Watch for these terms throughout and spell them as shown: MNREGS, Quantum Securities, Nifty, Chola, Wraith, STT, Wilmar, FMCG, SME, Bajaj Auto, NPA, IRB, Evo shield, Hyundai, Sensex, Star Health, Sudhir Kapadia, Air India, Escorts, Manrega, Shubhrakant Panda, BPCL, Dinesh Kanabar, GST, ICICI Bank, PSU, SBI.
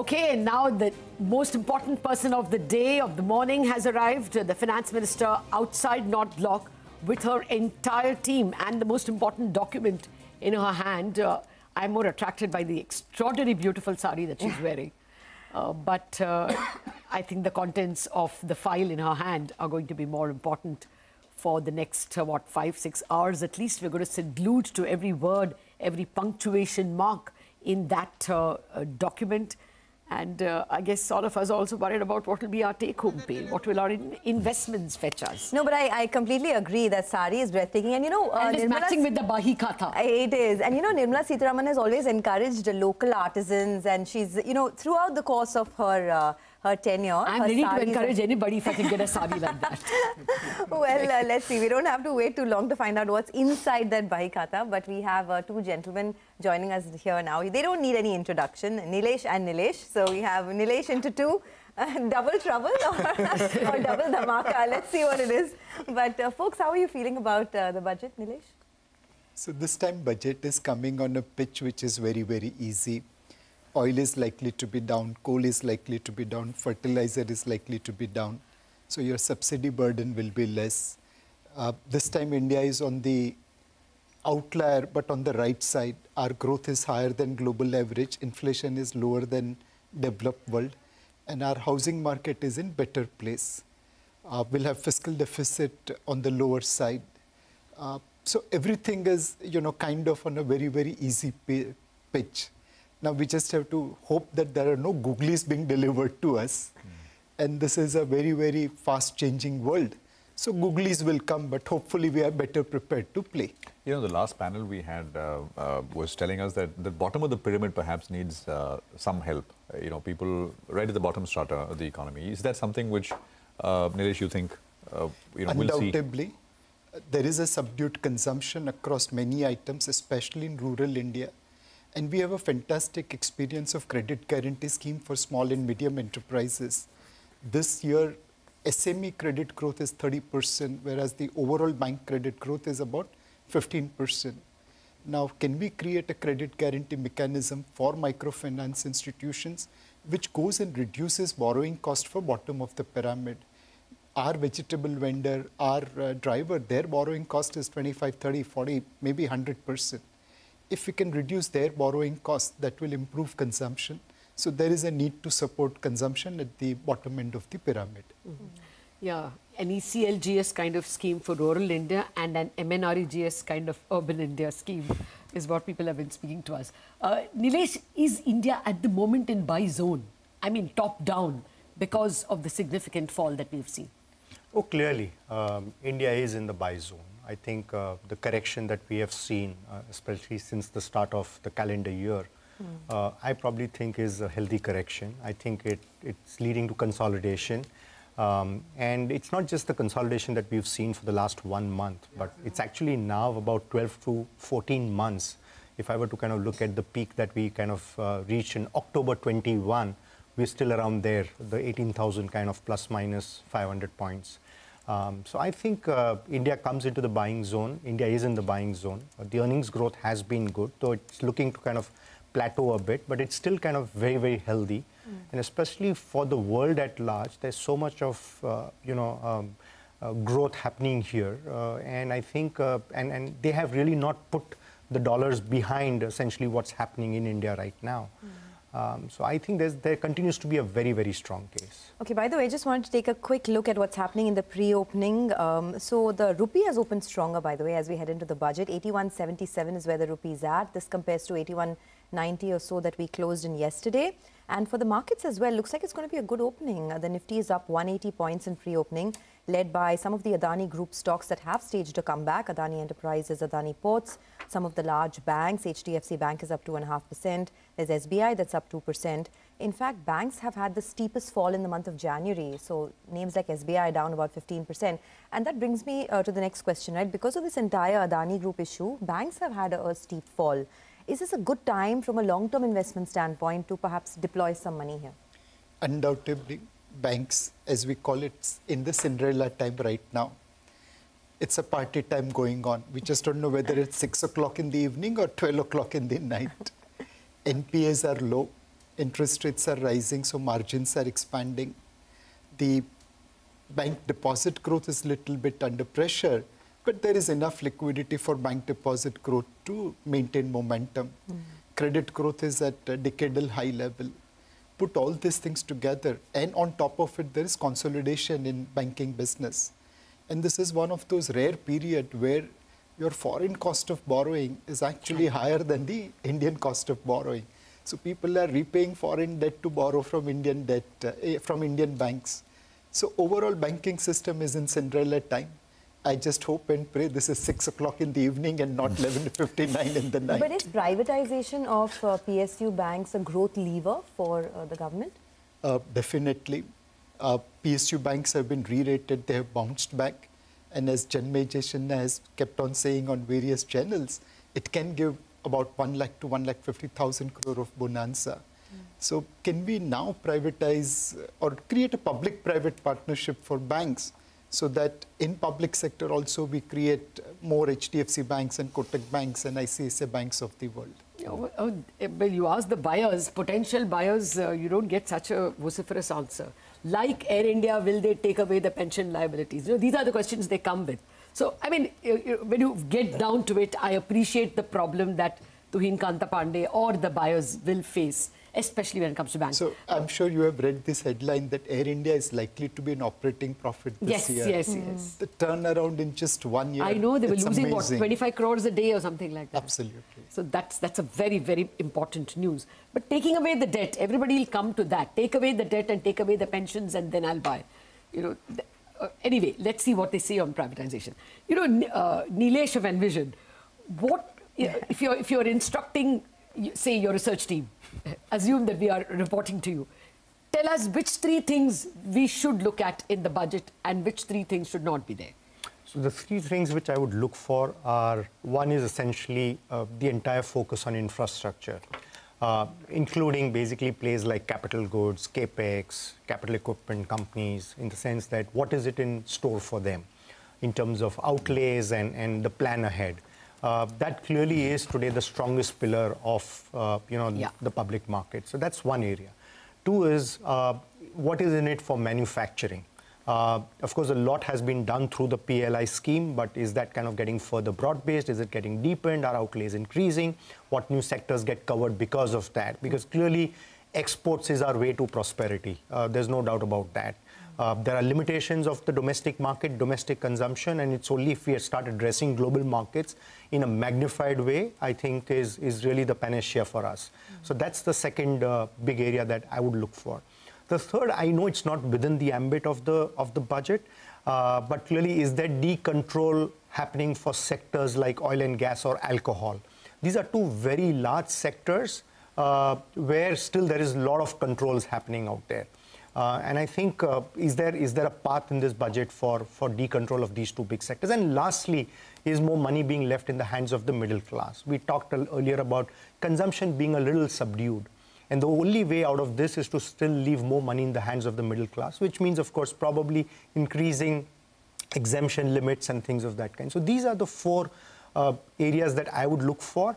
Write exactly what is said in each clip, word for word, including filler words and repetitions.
Okay, now the most important person of the day, of the morning, has arrived. The finance minister outside North Block with her entire team and the most important document in her hand. Uh, I'm more attracted by the extraordinarily beautiful sari that she's wearing. Uh, but uh, I think the contents of the file in her hand are going to be more important for the next, uh, what, five, six hours at least. We're going to sit glued to every word, every punctuation mark in that uh, uh, document. And uh, I guess all of us are also worried about what will be our take-home pay, what will our in investments fetch us. No, but I, I completely agree that sari is breathtaking. And, you know, uh, and it's Nirmala's matching with the Bahi Katha. It is. And, you know, Nirmala Sitharaman has always encouraged local artisans. And she's, you know, throughout the course of her... Uh, her tenure. I'm her ready to encourage are... anybody if I can get a sari like that. Well, uh, let's see. We don't have to wait too long to find out what's inside that Bahi Khata, but we have uh, two gentlemen joining us here now. They don't need any introduction, Nilesh and Nilesh. So we have Nilesh into two, uh, double trouble or, or double dhamaka. Let's see what it is. But uh, folks, how are you feeling about uh, the budget, Nilesh? So this time budget is coming on a pitch which is very, very easy. Oil is likely to be down, coal is likely to be down, fertilizer is likely to be down. So your subsidy burden will be less. Uh, this time India is on the outlier, but on the right side. Our growth is higher than global average, inflation is lower than developed world, and our housing market is in better place. Uh, we'll have fiscal deficit on the lower side. Uh, so everything is, you know, kind of on a very, very easy pitch. Now, we just have to hope that there are no googlies being delivered to us. Mm. And this is a very, very fast-changing world. So googlies will come, but hopefully we are better prepared to play. You know, the last panel we had uh, uh, was telling us that the bottom of the pyramid perhaps needs uh, some help. Uh, you know, people right at the bottom strata of the economy. Is that something which, uh, Nilesh, you think uh, you know, we'll see? Undoubtedly. There is a subdued consumption across many items, especially in rural India. And we have a fantastic experience of credit guarantee scheme for small and medium enterprises. This year, S M E credit growth is thirty percent, whereas the overall bank credit growth is about fifteen percent. Now, can we create a credit guarantee mechanism for microfinance institutions, which goes and reduces borrowing cost for bottom of the pyramid? Our vegetable vendor, our uh, driver, their borrowing cost is twenty-five, thirty, forty, maybe one hundred percent. If we can reduce their borrowing costs, that will improve consumption. So there is a need to support consumption at the bottom end of the pyramid. Mm-hmm. Yeah, an E C L G S kind of scheme for rural India and an M N R E G S kind of urban India scheme is what people have been speaking to us. Uh, Nilesh, is India at the moment in buy zone? I mean, top down, because of the significant fall that we've seen. Oh, clearly, um, India is in the buy zone. I think uh, the correction that we have seen, uh, especially since the start of the calendar year, mm. uh, I probably think is a healthy correction. I think it, it's leading to consolidation. Um, and it's not just the consolidation that we've seen for the last one month, but it's actually now about twelve to fourteen months. If I were to kind of look at the peak that we kind of uh, reached in October twenty-one, we're still around there, the eighteen thousand kind of plus minus five hundred points. Um, so I think uh, India comes into the buying zone. India is in the buying zone. Uh, the earnings growth has been good, though it's looking to kind of plateau a bit, but it's still kind of very, very healthy. Mm. And especially for the world at large, there's so much of, uh, you know, um, uh, growth happening here. Uh, and I think, uh, and, and they have really not put the dollars behind essentially what's happening in India right now. Mm. Um, so I think there's, there continues to be a very, very strong case. Okay, by the way, I just wanted to take a quick look at what's happening in the pre-opening. Um, so the rupee has opened stronger, by the way, as we head into the budget. eighty-one seventy-seven is where the rupee is at. This compares to eighty-one ninety or so that we closed in yesterday. And for the markets as well, looks like it's going to be a good opening. Uh, the Nifty is up one hundred eighty points in pre-opening, led by some of the Adani Group stocks that have staged a comeback. Adani Enterprises, Adani Ports, some of the large banks. H D F C Bank is up two point five percent. There's S B I that's up two percent. In fact, banks have had the steepest fall in the month of January. So names like S B I down about fifteen percent. And that brings me uh, to the next question, right? Because of this entire Adani Group issue, banks have had a, a steep fall. Is this a good time from a long-term investment standpoint to perhaps deploy some money here? Undoubtedly, banks, as we call it, in the Cinderella time right now. It's a party time going on. We just don't know whether it's six o'clock in the evening or twelve o'clock in the night. N P As are low. interest rates are rising, so margins are expanding. The bank deposit growth is a little bit under pressure, but there is enough liquidity for bank deposit growth to maintain momentum. Mm. Credit growth is at a decadal high level. Put all these things together, and on top of it, there is consolidation in banking business. And this is one of those rare periods where your foreign cost of borrowing is actually higher than the Indian cost of borrowing. So people are repaying foreign debt to borrow from Indian debt, uh, from Indian banks. So overall banking system is in Cinderella time. I just hope and pray this is six o'clock in the evening and not eleven fifty-nine in the night. But is privatization of uh, P S U banks a growth lever for uh, the government? Uh, definitely. Uh, P S U banks have been re-rated, they have bounced back. And as Janmay Jaishan has kept on saying on various channels, it can give about one lakh to one lakh fifty thousand crore of bonanza. So can we now privatize or create a public-private partnership for banks so that in public sector also we create more H D F C banks and Kotak banks and I C I C I banks of the world? Oh, oh, well, you ask the buyers, potential buyers, uh, you don't get such a vociferous answer. Like Air India, will they take away the pension liabilities? You know, these are the questions they come with. So, I mean, you, you, when you get down to it, I appreciate the problem that Tuhin Kanta Pandey or the buyers will face, especially when it comes to banks. So, I'm sure you have read this headline that Air India is likely to be an operating profit this yes, year. Yes, yes, mm. yes. The turnaround in just one year. I know, they were losing, amazing. what, twenty-five crores a day or something like that. Absolutely. So, that's, that's a very, very important news. But taking away the debt, everybody will come to that. Take away the debt and take away the pensions and then I'll buy. You know, uh, anyway, let's see what they say on privatization. You know, uh, Nilesh of Envision, what, yeah. if, you're, if you're instructing, say, your research team, assume that we are reporting to you. Tell us which three things we should look at in the budget and which three things should not be there. So the three things which I would look for are, one is essentially uh, the entire focus on infrastructure, uh, including basically plays like capital goods, capex, capital equipment companies, in the sense that what is it in store for them in terms of outlays and, and the plan ahead. Uh, that clearly is today the strongest pillar of, uh, you know, yeah. the public market. So that's one area. Two is uh, what is in it for manufacturing. Uh, of course, a lot has been done through the P L I scheme, but is that kind of getting further broad-based? Is it getting deepened? Are outlays increasing? What new sectors get covered because of that? Because clearly, exports is our way to prosperity. Uh, there's no doubt about that. Uh, there are limitations of the domestic market, domestic consumption, and it's only if we start addressing global markets in a magnified way, I think is, is really the panacea for us. Mm-hmm. So that's the second uh, big area that I would look for. The third, I know it's not within the ambit of the, of the budget, uh, but clearly is there decontrol happening for sectors like oil and gas or alcohol? These are two very large sectors uh, where still there is a lot of controls happening out there. Uh, and I think, uh, is there is there a path in this budget for, for decontrol of these two big sectors? And lastly, is more money being left in the hands of the middle class? We talked earlier about consumption being a little subdued. And the only way out of this is to still leave more money in the hands of the middle class, which means, of course, probably increasing exemption limits and things of that kind. So these are the four uh, areas that I would look for.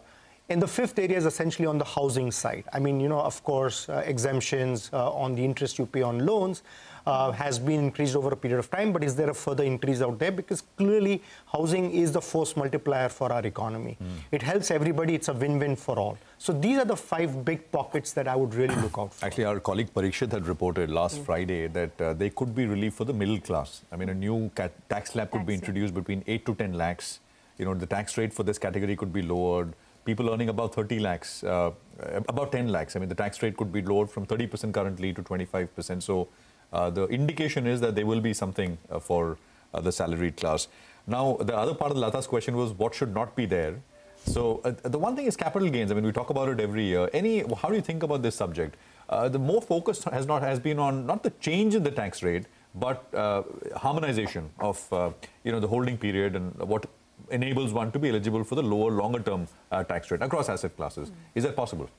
And the fifth area is essentially on the housing side. I mean, you know, of course, uh, exemptions uh, on the interest you pay on loans uh, has been increased over a period of time, but is there a further increase out there? Because clearly, housing is the force multiplier for our economy. Mm. It helps everybody. It's a win-win for all. So these are the five big pockets that I would really look out for. Actually, our colleague Parikshit had reported last mm. Friday that uh, there could be relief for the middle class. I mean, a new cat tax slab could tax be introduced rate. between eight to ten lakhs. You know, the tax rate for this category could be lowered. People earning about thirty lakhs, uh, about ten lakhs. I mean, the tax rate could be lowered from thirty percent currently to twenty-five percent. So uh, the indication is that there will be something uh, for uh, the salaried class. Now, the other part of Lata's question was what should not be there. So uh, the one thing is capital gains. I mean, we talk about it every year. Any, how do you think about this subject? Uh, the more focus has not has been on not the change in the tax rate, but uh, harmonization of uh, you know the holding period and what enables one to be eligible for the lower, longer-term uh, tax rate across asset classes. Mm. Is that possible?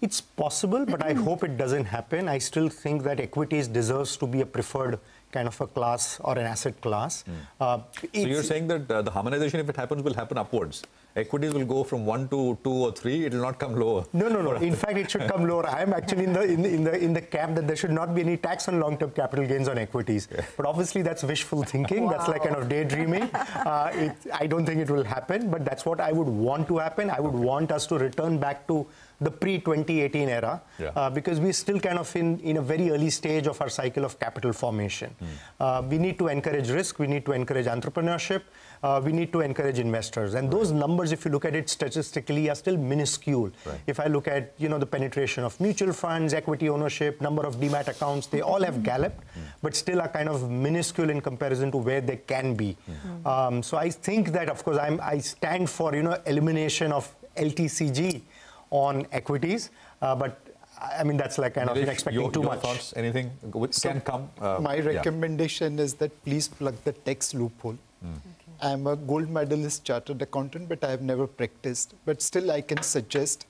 It's possible, but I hope it doesn't happen. I still think that equities deserves to be a preferred kind of a class or an asset class. Mm. Uh, so you're saying that uh, the harmonization, if it happens, will happen upwards equities will go from one to two or three. It will not come lower. No, no, no. In fact, it should come lower. I am actually in the in, in the in the camp that there should not be any tax on long-term capital gains on equities. Yeah. But obviously, that's wishful thinking. Wow. That's like kind of daydreaming. Uh, it, I don't think it will happen. But that's what I would want to happen. I would okay. want us to return back to the pre twenty eighteen era, yeah. uh, because we're still kind of in, in a very early stage of our cycle of capital formation. Mm. Uh, we need to encourage risk, we need to encourage entrepreneurship, uh, we need to encourage investors. And right. those numbers, if you look at it statistically, are still minuscule. Right. If I look at, you know, the penetration of mutual funds, equity ownership, number of D MAT accounts, they all have galloped, mm. but still are kind of minuscule in comparison to where they can be. Mm. Um, so I think that, of course, I'm, I stand for, you know, elimination of L T C G on equities, uh, but I mean that's like kind Nilesh, of expecting your, too your much. Thoughts, anything which so can come? Uh, my recommendation yeah. is that please plug the tax loophole. Mm. Okay. I am a gold medalist chartered accountant, but I have never practiced. But still, I can suggest,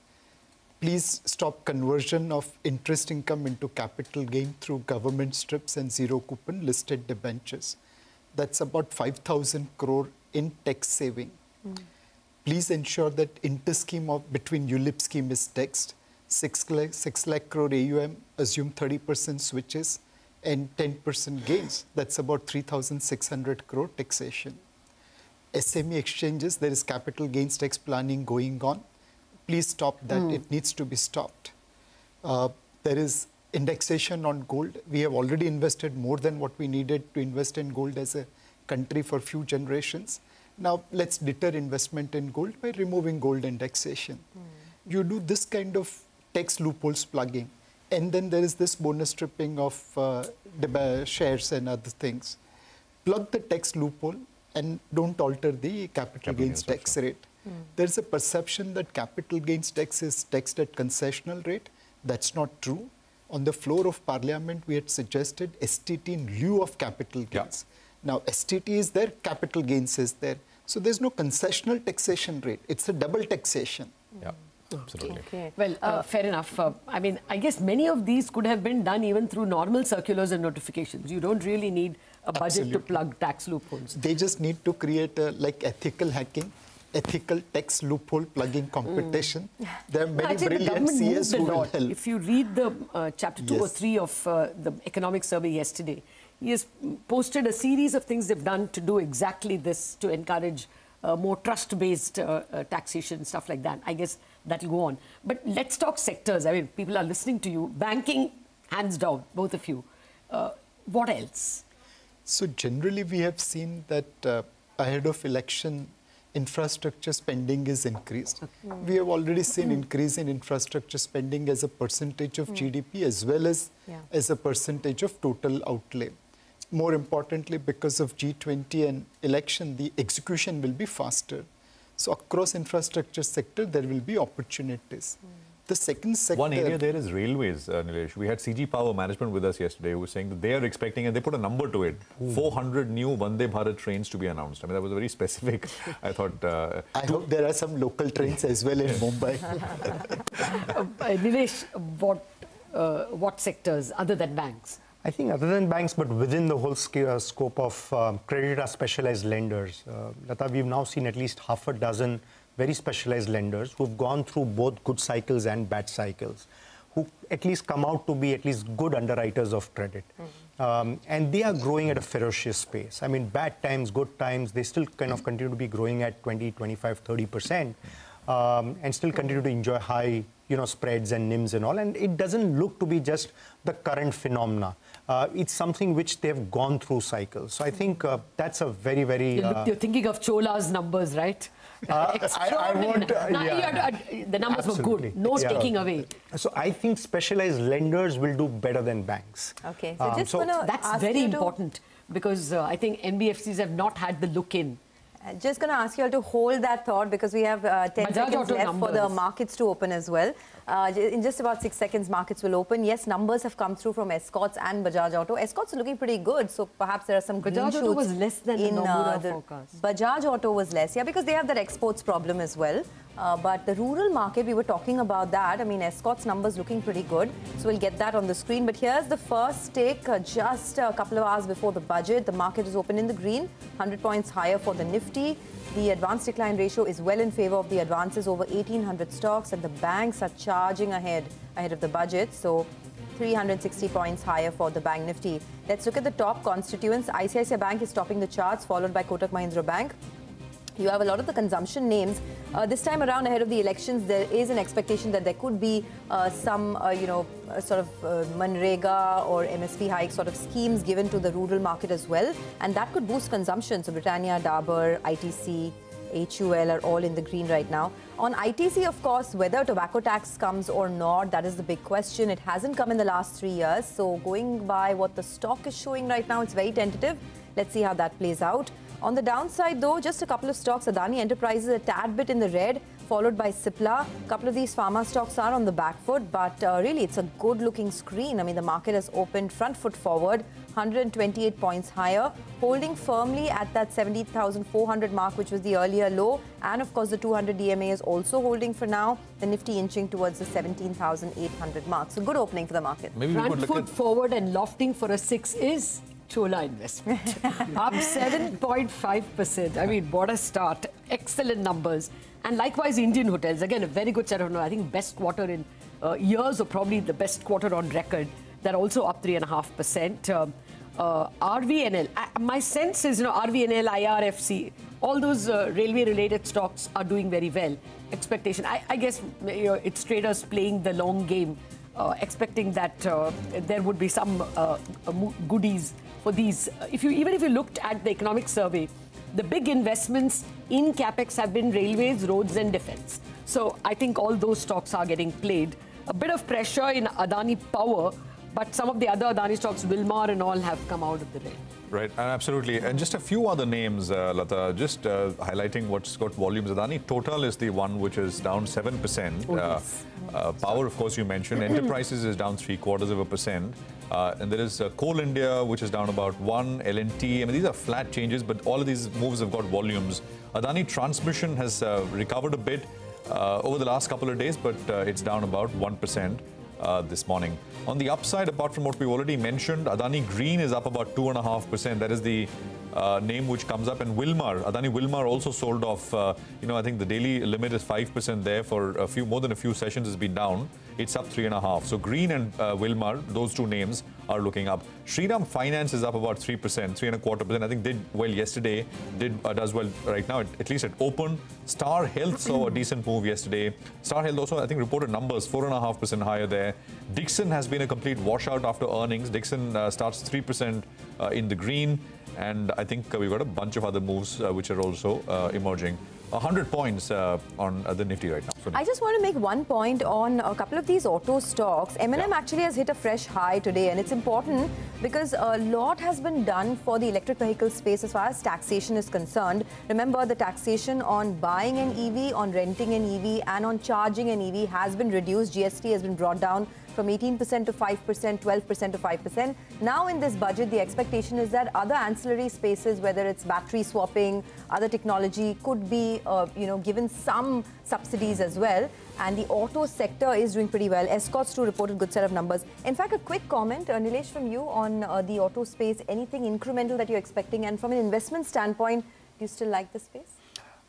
please stop conversion of interest income into capital gain through government strips and zero coupon listed debentures. That's about five thousand crore in tax saving. Mm. Please ensure that inter-scheme of between U LIP scheme is taxed. six lakh crore A U M, assume thirty percent switches and ten percent gains. That's about three thousand six hundred crore taxation. S M E exchanges, there is capital gains tax planning going on. Please stop that. Mm. It needs to be stopped. Uh, there is indexation on gold. We have already invested more than what we needed to invest in gold as a country for few generations. Now, let's deter investment in gold by removing gold indexation. Mm. You do this kind of tax loopholes plugging. And then there is this bonus stripping of uh, shares and other things. Plug the tax loophole and don't alter the capital, capital gains, gains tax also. rate. Mm. There's a perception that capital gains tax is taxed at concessional rate. That's not true. On the floor of Parliament, we had suggested S T T in lieu of capital gains. Yeah. Now, S T T is there, capital gains is there. So there's no concessional taxation rate. It's a double taxation. Yeah, absolutely. Okay. Well, uh, uh, fair enough. Uh, I mean, I guess many of these could have been done even through normal circulars and notifications. You don't really need a budget absolutely. to plug tax loopholes. They just need to create a, like ethical hacking, ethical tax loophole plugging competition. Mm. There are many no, brilliant C S who will help. If you read the uh, chapter two yes. or three of uh, the economic survey yesterday, he has posted a series of things they've done to do exactly this, to encourage uh, more trust-based uh, uh, taxation, stuff like that. I guess that'll go on. But let's talk sectors. I mean, people are listening to you. Banking, hands down, both of you. Uh, what else? So generally, we have seen that uh, ahead of election, infrastructure spending is increased. Okay. We have already seen increase in infrastructure spending as a percentage of mm. G D P as well as, yeah. as a percentage of total outlay. More importantly, because of G twenty and election, the execution will be faster. So across infrastructure sector, there will be opportunities. Mm. The second sector... One area there is railways, uh, Nilesh. We had C G Power Management with us yesterday who was saying that they are expecting, and they put a number to it, Ooh. four hundred new Vande Bharat trains to be announced. I mean, that was very specific, I thought. Uh, I hope there are some local trains as well in Mumbai. uh, Nilesh, what, uh, what sectors other than banks? I think other than banks, but within the whole uh, scope of um, credit are specialized lenders. Uh, Lata, we've now seen at least half a dozen very specialized lenders who've gone through both good cycles and bad cycles, who at least come out to be at least good underwriters of credit. Mm-hmm. um, and they are growing at a ferocious pace. I mean, bad times, good times, they still kind of continue to be growing at twenty, twenty-five, thirty percent um, and still continue to enjoy high, you know, spreads and N I Ms and all. And it doesn't look to be just the current phenomena. Uh, it's something which they've gone through cycles. So I think uh, that's a very, very... You look, uh, you're thinking of Chola's numbers, right? Uh, I, I won't... Uh, no, yeah. to, uh, the numbers Absolutely. were good. No yeah. taking away. So I think specialized lenders will do better than banks. Okay. So, um, just so that's very important to... because uh, I think N B F Cs have not had the look-in. Just going to ask you all to hold that thought because we have uh, ten Bajaj seconds Auto left numbers. for the markets to open as well. Uh, in just about six seconds, markets will open. Yes, numbers have come through from Escorts and Bajaj Auto. Escorts are looking pretty good, so perhaps there are some green shoots. Bajaj Auto was less than in, the, uh, the forecast. Bajaj Auto was less, yeah, because they have that exports problem as well. Uh, but the rural market, we were talking about that. I mean, Escorts numbers looking pretty good. So we'll get that on the screen. But here's the first take uh, just a couple of hours before the budget. The market is open in the green, one hundred points higher for the Nifty. The advance decline ratio is well in favor of the advances over eighteen hundred stocks. And the banks are charging ahead, ahead of the budget. So three hundred sixty points higher for the Bank Nifty. Let's look at the top constituents. I C I C I Bank is topping the charts, followed by Kotak Mahindra Bank. You have a lot of the consumption names. Uh, this time around, ahead of the elections, there is an expectation that there could be uh, some, uh, you know, uh, sort of uh, Manrega or M S P hike sort of schemes given to the rural market as well. And that could boost consumption. So Britannia, Dabur, I T C, H U L are all in the green right now. On I T C, of course, whether tobacco tax comes or not, that is the big question. It hasn't come in the last three years. So going by what the stock is showing right now, it's very tentative. Let's see how that plays out. On the downside, though, just a couple of stocks. Adani Enterprises a tad bit in the red, followed by Cipla. A couple of these pharma stocks are on the back foot, but uh, really it's a good-looking screen. I mean, the market has opened front foot forward, one hundred twenty-eight points higher, holding firmly at that seventy thousand four hundred mark, which was the earlier low. And, of course, the two hundred D M A is also holding for now. The Nifty inching towards the seventeen thousand eight hundred mark. So, good opening for the market. Maybe front we foot forward and lofting for a six is... Chola investment, up seven point five percent. I mean, what a start. Excellent numbers. And likewise, Indian Hotels. Again, a very good set of numbers. I think best quarter in uh, years, or probably the best quarter on record. They're also up three point five percent. Um, uh, R V N L. I, my sense is, you know, R V N L, I R F C, all those uh, railway-related stocks are doing very well. Expectation. I, I guess you know, it's traders playing the long game. Uh, expecting that uh, there would be some uh, goodies for these. If you even if you looked at the economic survey, the big investments in capex have been railways, roads, and defence. So I think all those stocks are getting played. A bit of pressure in Adani Power, but some of the other Adani stocks, Wilmar and all, have come out of the rail. Right, and absolutely. And just a few other names, uh, Lata, just uh, highlighting what's got volumes. Adani Total is the one which is down seven percent. Oh, yes. uh, uh, power, of course, you mentioned. Enterprises is down three quarters of a percent. Uh, and there is uh, Coal India, which is down about one. L N T, I mean, these are flat changes, but all of these moves have got volumes. Adani Transmission has uh, recovered a bit uh, over the last couple of days, but uh, it's down about one percent. Uh, this morning. On the upside, apart from what we already mentioned, Adani Green is up about two point five percent. That is the uh, name which comes up. And Wilmar, Adani Wilmar also sold off. Uh, you know, I think the daily limit is five percent there for a few, more than a few sessions has been down. It's up three point five percent. So Green and uh, Wilmar, those two names are looking up. Shriram Finance is up about three percent, three point two five percent. I think did well yesterday, did uh, does well right now, at, at least at open. Star Health saw a decent move yesterday. Star Health also, I think, reported numbers four point five percent higher there. Dixon has been a complete washout after earnings. Dixon uh, starts three percent uh, in the green. And I think uh, we've got a bunch of other moves uh, which are also uh, emerging. one hundred points uh, on uh, the Nifty right now. So, I just want to make one point on a couple of these auto stocks. M and M yeah. actually has hit a fresh high today, and it's important because a lot has been done for the electric vehicle space as far as taxation is concerned. Remember, the taxation on buying an E V, on renting an E V, and on charging an E V has been reduced. G S T has been brought down from eighteen percent to five percent, twelve percent to five percent. Now in this budget, the expectation is that other ancillary spaces, whether it's battery swapping, other technology, could be uh, you know, given some subsidies as well. And the auto sector is doing pretty well. Escorts too reported good set of numbers. In fact, a quick comment, uh, Nilesh, from you on uh, the auto space, anything incremental that you're expecting? And from an investment standpoint, do you still like the space?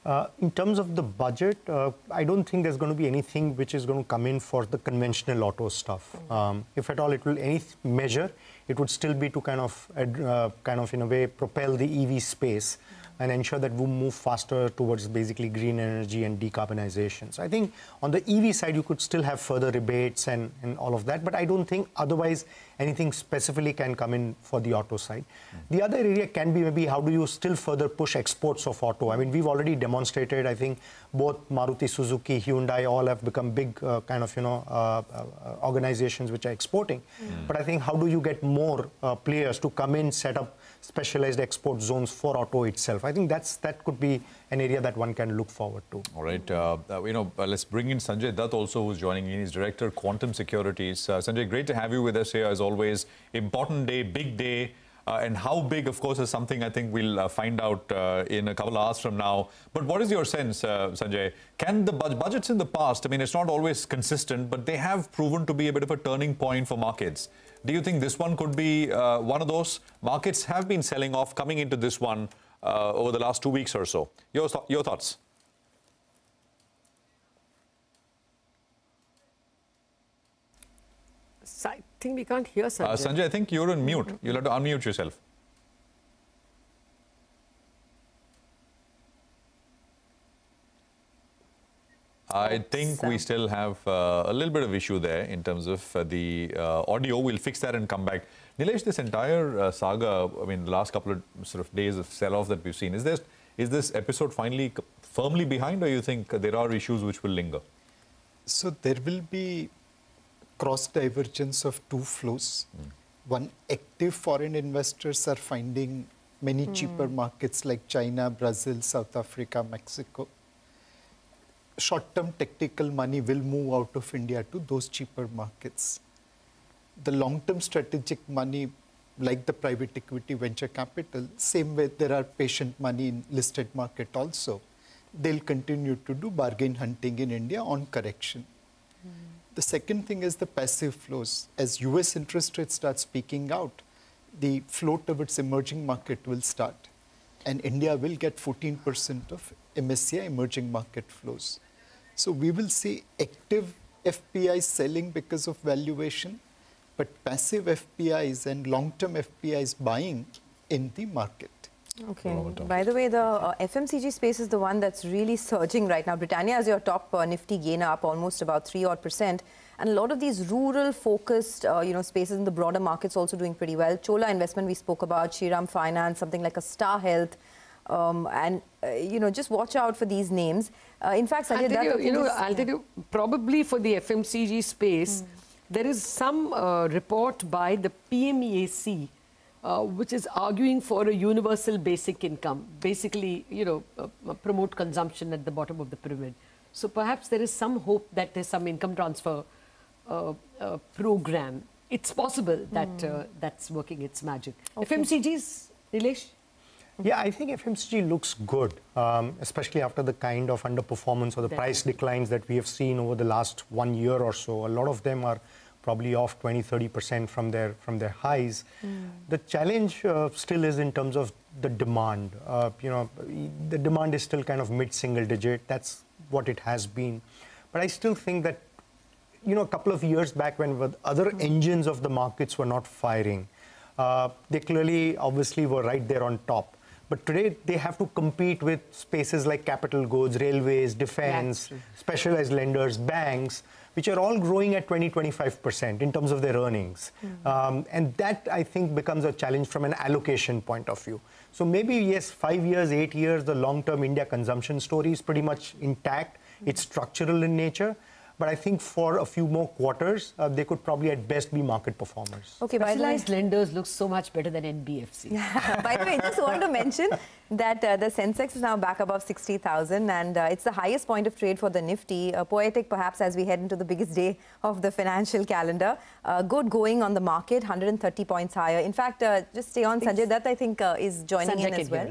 Uh, in terms of the budget, uh, I don't think there's going to be anything which is going to come in for the conventional auto stuff. Um, if at all, it will any measure, it would still be to kind of, uh, kind of in a way, propel the E V space and ensure that we move faster towards basically green energy and decarbonization. So I think on the E V side, you could still have further rebates and, and all of that, but I don't think otherwise anything specifically can come in for the auto side. Mm-hmm. The other area can be maybe how do you still further push exports of auto? I mean, we've already demonstrated, I think, both Maruti, Suzuki, Hyundai, all have become big uh, kind of, you know, uh, uh, organizations which are exporting. Mm-hmm. But I think how do you get more uh, players to come in, set up specialized export zones for auto itself? I think that's that could be an area that one can look forward to. All right. Uh, you know, let's bring in Sanjay Dutt also, who's joining in. He's Director, Quantum Securities. Uh, Sanjay, great to have you with us here as always. Important day, big day. Uh, and how big, of course, is something I think we'll uh, find out uh, in a couple of hours from now. But what is your sense, uh, Sanjay? Can the bu budgets in the past, I mean, it's not always consistent, but they have proven to be a bit of a turning point for markets. Do you think this one could be uh, one of those? Markets have been selling off coming into this one uh, over the last two weeks or so. Your, th your thoughts? Sight. I think we can't hear Sanjay. Uh, Sanjay, I think you're on mute. Mm-hmm. You'll have to unmute yourself. I think Sam. we still have uh, a little bit of issue there in terms of uh, the uh, audio. We'll fix that and come back. Nilesh, this entire uh, saga, I mean, the last couple of sort of days of sell-off that we've seen, is this, is this episode finally firmly behind, or you think there are issues which will linger? So there will be cross-divergence of two flows. Mm. One, active foreign investors are finding many mm. cheaper markets like China, Brazil, South Africa, Mexico. Short-term tactical money will move out of India to those cheaper markets. The long-term strategic money, like the private equity venture capital, same way there are patient money in listed market also. They'll continue to do bargain hunting in India on correction. Mm. The second thing is the passive flows. As U S interest rates starts peaking out, the flow towards emerging market will start. And India will get fourteen percent of M S C I emerging market flows. So we will see active F P I selling because of valuation, but passive F P Is and long-term F P Is buying in the market. Okay. By the way, the uh, F M C G space is the one that's really surging right now. Britannia is your top uh, Nifty gainer, up almost about three odd percent. And a lot of these rural-focused, uh, you know, spaces in the broader markets also doing pretty well. Chola Investment we spoke about, Shriram Finance, something like a Star Health. Um, and, uh, you know, just watch out for these names. Uh, in fact, Sanjay, I'll tell you, you know, I'll tell you, probably for the F M C G space, mm. there is some uh, report by the P M A C, Uh, which is arguing for a universal basic income, basically, you know, uh, promote consumption at the bottom of the pyramid. So perhaps there is some hope that there's some income transfer uh, uh, program. It's possible that mm. uh, that's working its magic. Okay. F M C Gs, Nilesh? Yeah, I think F M C G looks good, um, especially after the kind of underperformance or the Definitely. price declines that we have seen over the last one year or so. A lot of them are probably off twenty, thirty percent from their from their highs. Mm. The challenge uh, still is in terms of the demand. Uh, you know, the demand is still kind of mid-single digit. That's what it has been. But I still think that, you know, a couple of years back when with other mm. engines of the markets were not firing, uh, they clearly, obviously, were right there on top. But today, they have to compete with spaces like capital goods, railways, defense, specialized lenders, banks, which are all growing at twenty, twenty-five percent in terms of their earnings. Mm-hmm. um, and that, I think, becomes a challenge from an allocation point of view. So maybe, yes, five years, eight years, the long-term India consumption story is pretty much intact. Mm-hmm. It's structural in nature. But I think for a few more quarters, uh, they could probably at best be market performers. Okay, specialized lenders look so much better than N B F C. Yeah. By the way, I just want to mention that uh, the Sensex is now back above sixty thousand, and uh, it's the highest point of trade for the Nifty. Uh, poetic, perhaps, as we head into the biggest day of the financial calendar. Uh, good going on the market, one hundred thirty points higher. In fact, uh, just stay on, Sanjay Dutt, I think, uh, is joining Sanjay in as well.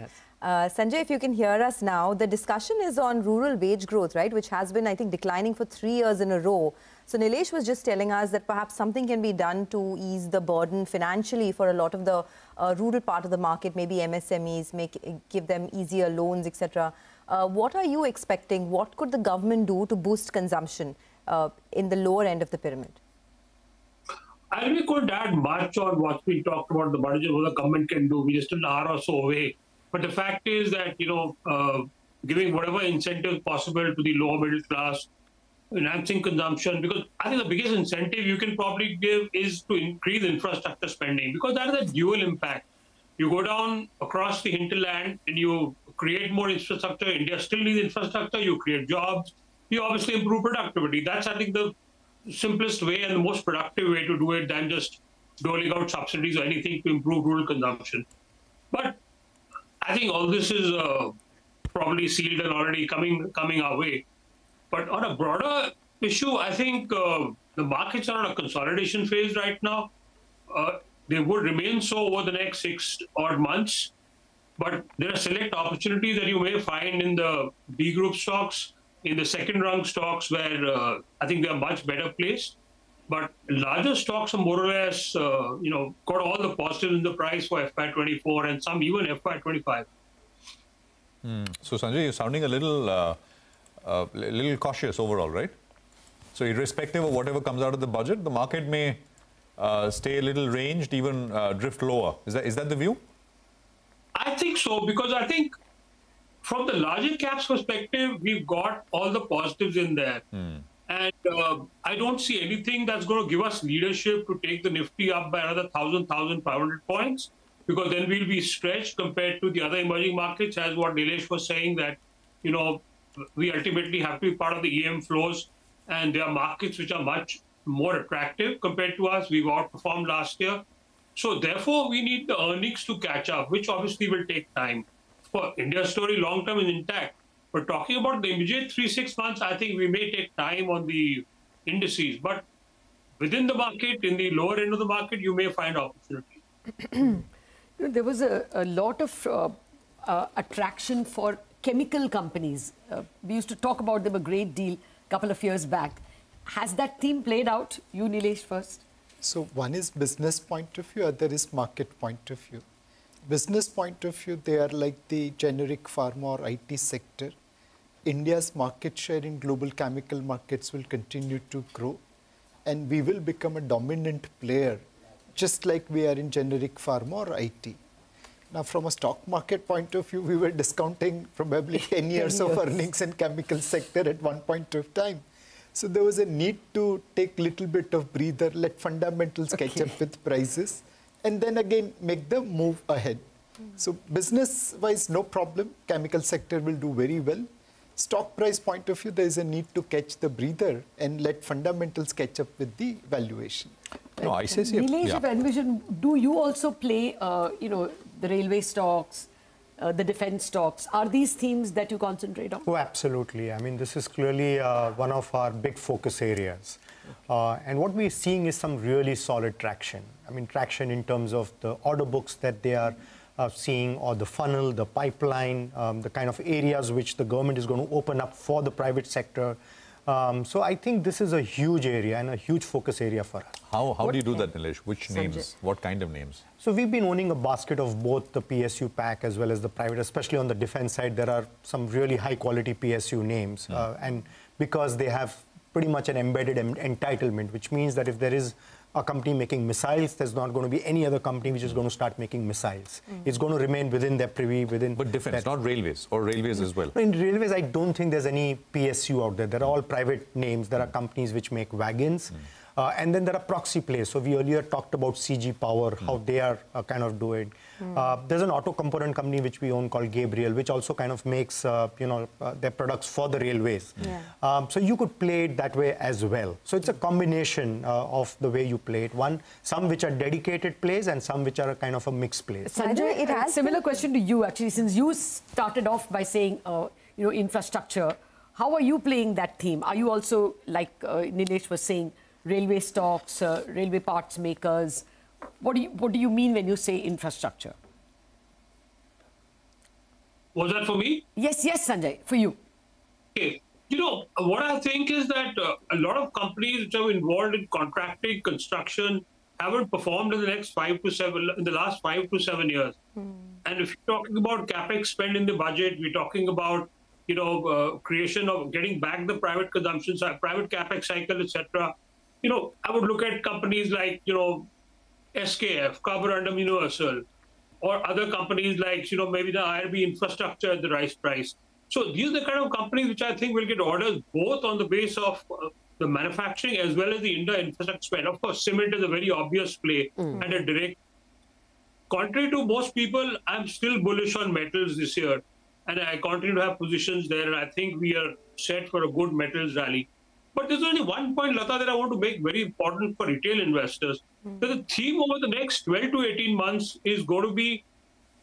Uh, Sanjay, if you can hear us now, the discussion is on rural wage growth, right, which has been, I think, declining for three years in a row. So Nilesh was just telling us that perhaps something can be done to ease the burden financially for a lot of the uh, rural part of the market, maybe M S M Es, make, give them easier loans, et cetera. Uh, what are you expecting? What could the government do to boost consumption uh, in the lower end of the pyramid? I really could add much on what we talked about, the budget, what the government can do. We just an hour or so away. But the fact is that, you know, uh, giving whatever incentive possible to the lower middle class, enhancing consumption, because I think the biggest incentive you can probably give is to increase infrastructure spending, because that has a dual impact. You go down across the hinterland and you create more infrastructure. India still needs infrastructure. You create jobs. You obviously improve productivity. That's, I think, the simplest way and the most productive way to do it than just doling out subsidies or anything to improve rural consumption. But I think all this is uh, probably sealed and already coming coming our way. But on a broader issue, I think uh, the markets are on a consolidation phase right now. Uh, They would remain so over the next six odd months, but there are select opportunities that you may find in the B group stocks, in the second rung stocks, where uh, I think they are much better placed. But larger stocks are more or less, uh, you know, got all the positives in the price for F Y twenty-four and some even F Y twenty-five. Hmm. So Sanjay, you're sounding a little, uh, uh, little cautious overall, right? So irrespective of whatever comes out of the budget, the market may uh, stay a little ranged, even uh, drift lower. Is that is that the view? I think so, because I think from the larger caps perspective, we've got all the positives in there. Hmm. And uh, I don't see anything that's going to give us leadership to take the Nifty up by another one thousand, one thousand five hundred points, because then we'll be stretched compared to the other emerging markets, as what Nilesh was saying, that, you know, we ultimately have to be part of the E M flows, and there are markets which are much more attractive compared to us. We've outperformed last year. So therefore, we need the earnings to catch up, which obviously will take time. For India's story, long term is intact. But talking about the immediate three, six months, I think we may take time on the indices. But within the market, in the lower end of the market, you may find opportunity. You know, there was a, a lot of uh, uh, attraction for chemical companies. Uh, we used to talk about them a great deal a couple of years back. Has that theme played out? You, Nilesh, first. So one is business point of view, other is market point of view. Business point of view, they are like the generic pharma or I T sector. India's market share in global chemical markets will continue to grow, and we will become a dominant player, just like we are in generic pharma or I T. Now, from a stock market point of view, we were discounting probably ten years, ten years. of earnings in chemical sector at one point of time. So there was a need to take little bit of breather, let fundamentals okay. catch up with prices, and then again make the move ahead. Mm. So business-wise, no problem. Chemical sector will do very well. Stock price point of view, there is a need to catch the breather and let fundamentals catch up with the valuation. No, I say so. Nilesh, Envision, do you also play, uh, you know, the railway stocks, uh, the defense stocks? Are these themes that you concentrate on? Oh, absolutely. I mean, this is clearly uh, one of our big focus areas. Uh, and what we're seeing is some really solid traction. I mean, traction in terms of the order books that they are uh, seeing, or the funnel, the pipeline, um, the kind of areas which the government is going to open up for the private sector. Um, so I think this is a huge area and a huge focus area for us. How, how do you do that, Nilesh? Which names? What kind of names? So we've been owning a basket of both the P S U pack as well as the private, especially on the defense side. There are some really high-quality P S U names, mm. uh, and because they have pretty much an embedded em entitlement, which means that if there is a company making missiles, there's not going to be any other company which is going to start making missiles. Mm. It's going to remain within their privy, within... But defense, not railways, or railways as well. In railways, I don't think there's any P S U out there. There are all private names. There are companies which make wagons. Mm. Uh, and then there are proxy plays. So we earlier talked about C G Power, mm. how they are uh, kind of doing. Mm. Uh, there's an auto component company which we own called Gabriel, which also kind of makes, uh, you know, uh, their products for the railways. Yeah. Um, so you could play it that way as well. So it's a combination uh, of the way you play it. One, some which are dedicated plays and some which are a kind of a mixed play. Sanjay, it has a similar question to you, actually, since you started off by saying, uh, you know, infrastructure. How are you playing that theme? Are you also, like uh, Nilesh was saying, railway stocks, uh, railway parts makers? What do you, what do you mean when you say infrastructure? Was that for me? Yes, yes, Sanjay, for you. Okay. You know, what I think is that uh, a lot of companies which are involved in contracting, construction, haven't performed in the next five to seven, in the last five to seven years. Mm. And if you're talking about capex spend in the budget, we're talking about, you know, uh, creation of getting back the private consumption, private capex cycle, et cetera. You know, I would look at companies like, you know, S K F, Carborundum Universal, or other companies like, you know, maybe the I R B infrastructure at the rice price. So these are the kind of companies which I think will get orders both on the base of uh, the manufacturing as well as the infrastructure spend. Of course, cement is a very obvious play mm. and a direct. Contrary to most people, I'm still bullish on metals this year, and I continue to have positions there, and I think we are set for a good metals rally. But there's only one point, Lata, that I want to make very important for retail investors. Mm. That the theme over the next twelve to eighteen months is going to be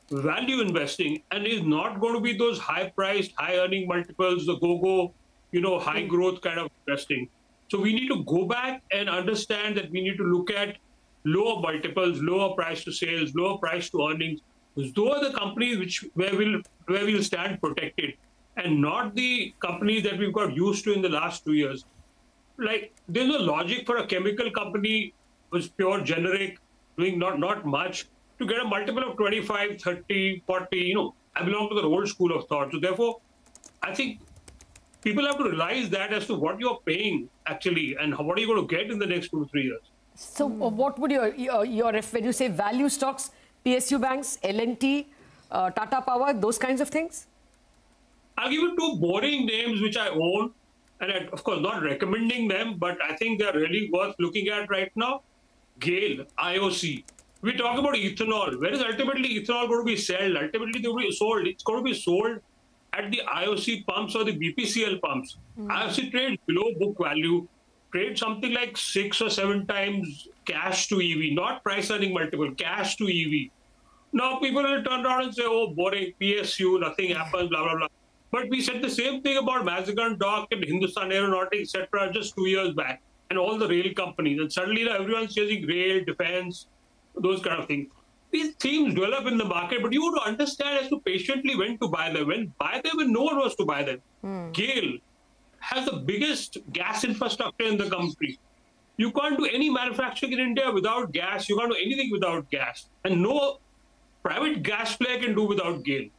value investing, and is not going to be those high-priced, high-earning multiples, the go-go, you know, high-growth kind of investing. So we need to go back and understand that we need to look at lower multiples, lower price to sales, lower price to earnings. Those are the companies which where we'll where we'll stand protected, and not the companies that we've got used to in the last two years. Like, there's no logic for a chemical company which is pure generic, doing not not much, to get a multiple of twenty-five, thirty, forty. You know, I belong to the old school of thought. So therefore, I think people have to realize that as to what you're paying actually, and what are you going to get in the next two to three years. So, mm. what would your, your your if when you say value stocks, P S U banks, L and T, uh, Tata Power, those kinds of things? I'll give you two boring names which I own, and I, of course, not recommending them, but I think they're really worth looking at right now. GAIL, I O C. We talk about ethanol. Where is ultimately ethanol going to be sold? Ultimately, they will be sold. It's going to be sold at the I O C pumps or the B P C L pumps. Mm. I O C trades below book value, trades something like six or seven times cash to E V, not price earning multiple, cash to E V. Now, people will turn around and say, oh, boring, P S U, nothing happens, blah, blah, blah. But we said the same thing about Mazagon Dock and Hindustan Aeronautics, et cetera, just two years back, and all the rail companies. And suddenly everyone's chasing rail, defense, those kind of things. These themes develop in the market, but you would understand as to patiently when to buy them, when buy them when no one was to buy them. Mm. GAIL has the biggest gas infrastructure in the country. You can't do any manufacturing in India without gas. You can't do anything without gas. And no private gas player can do without GAIL.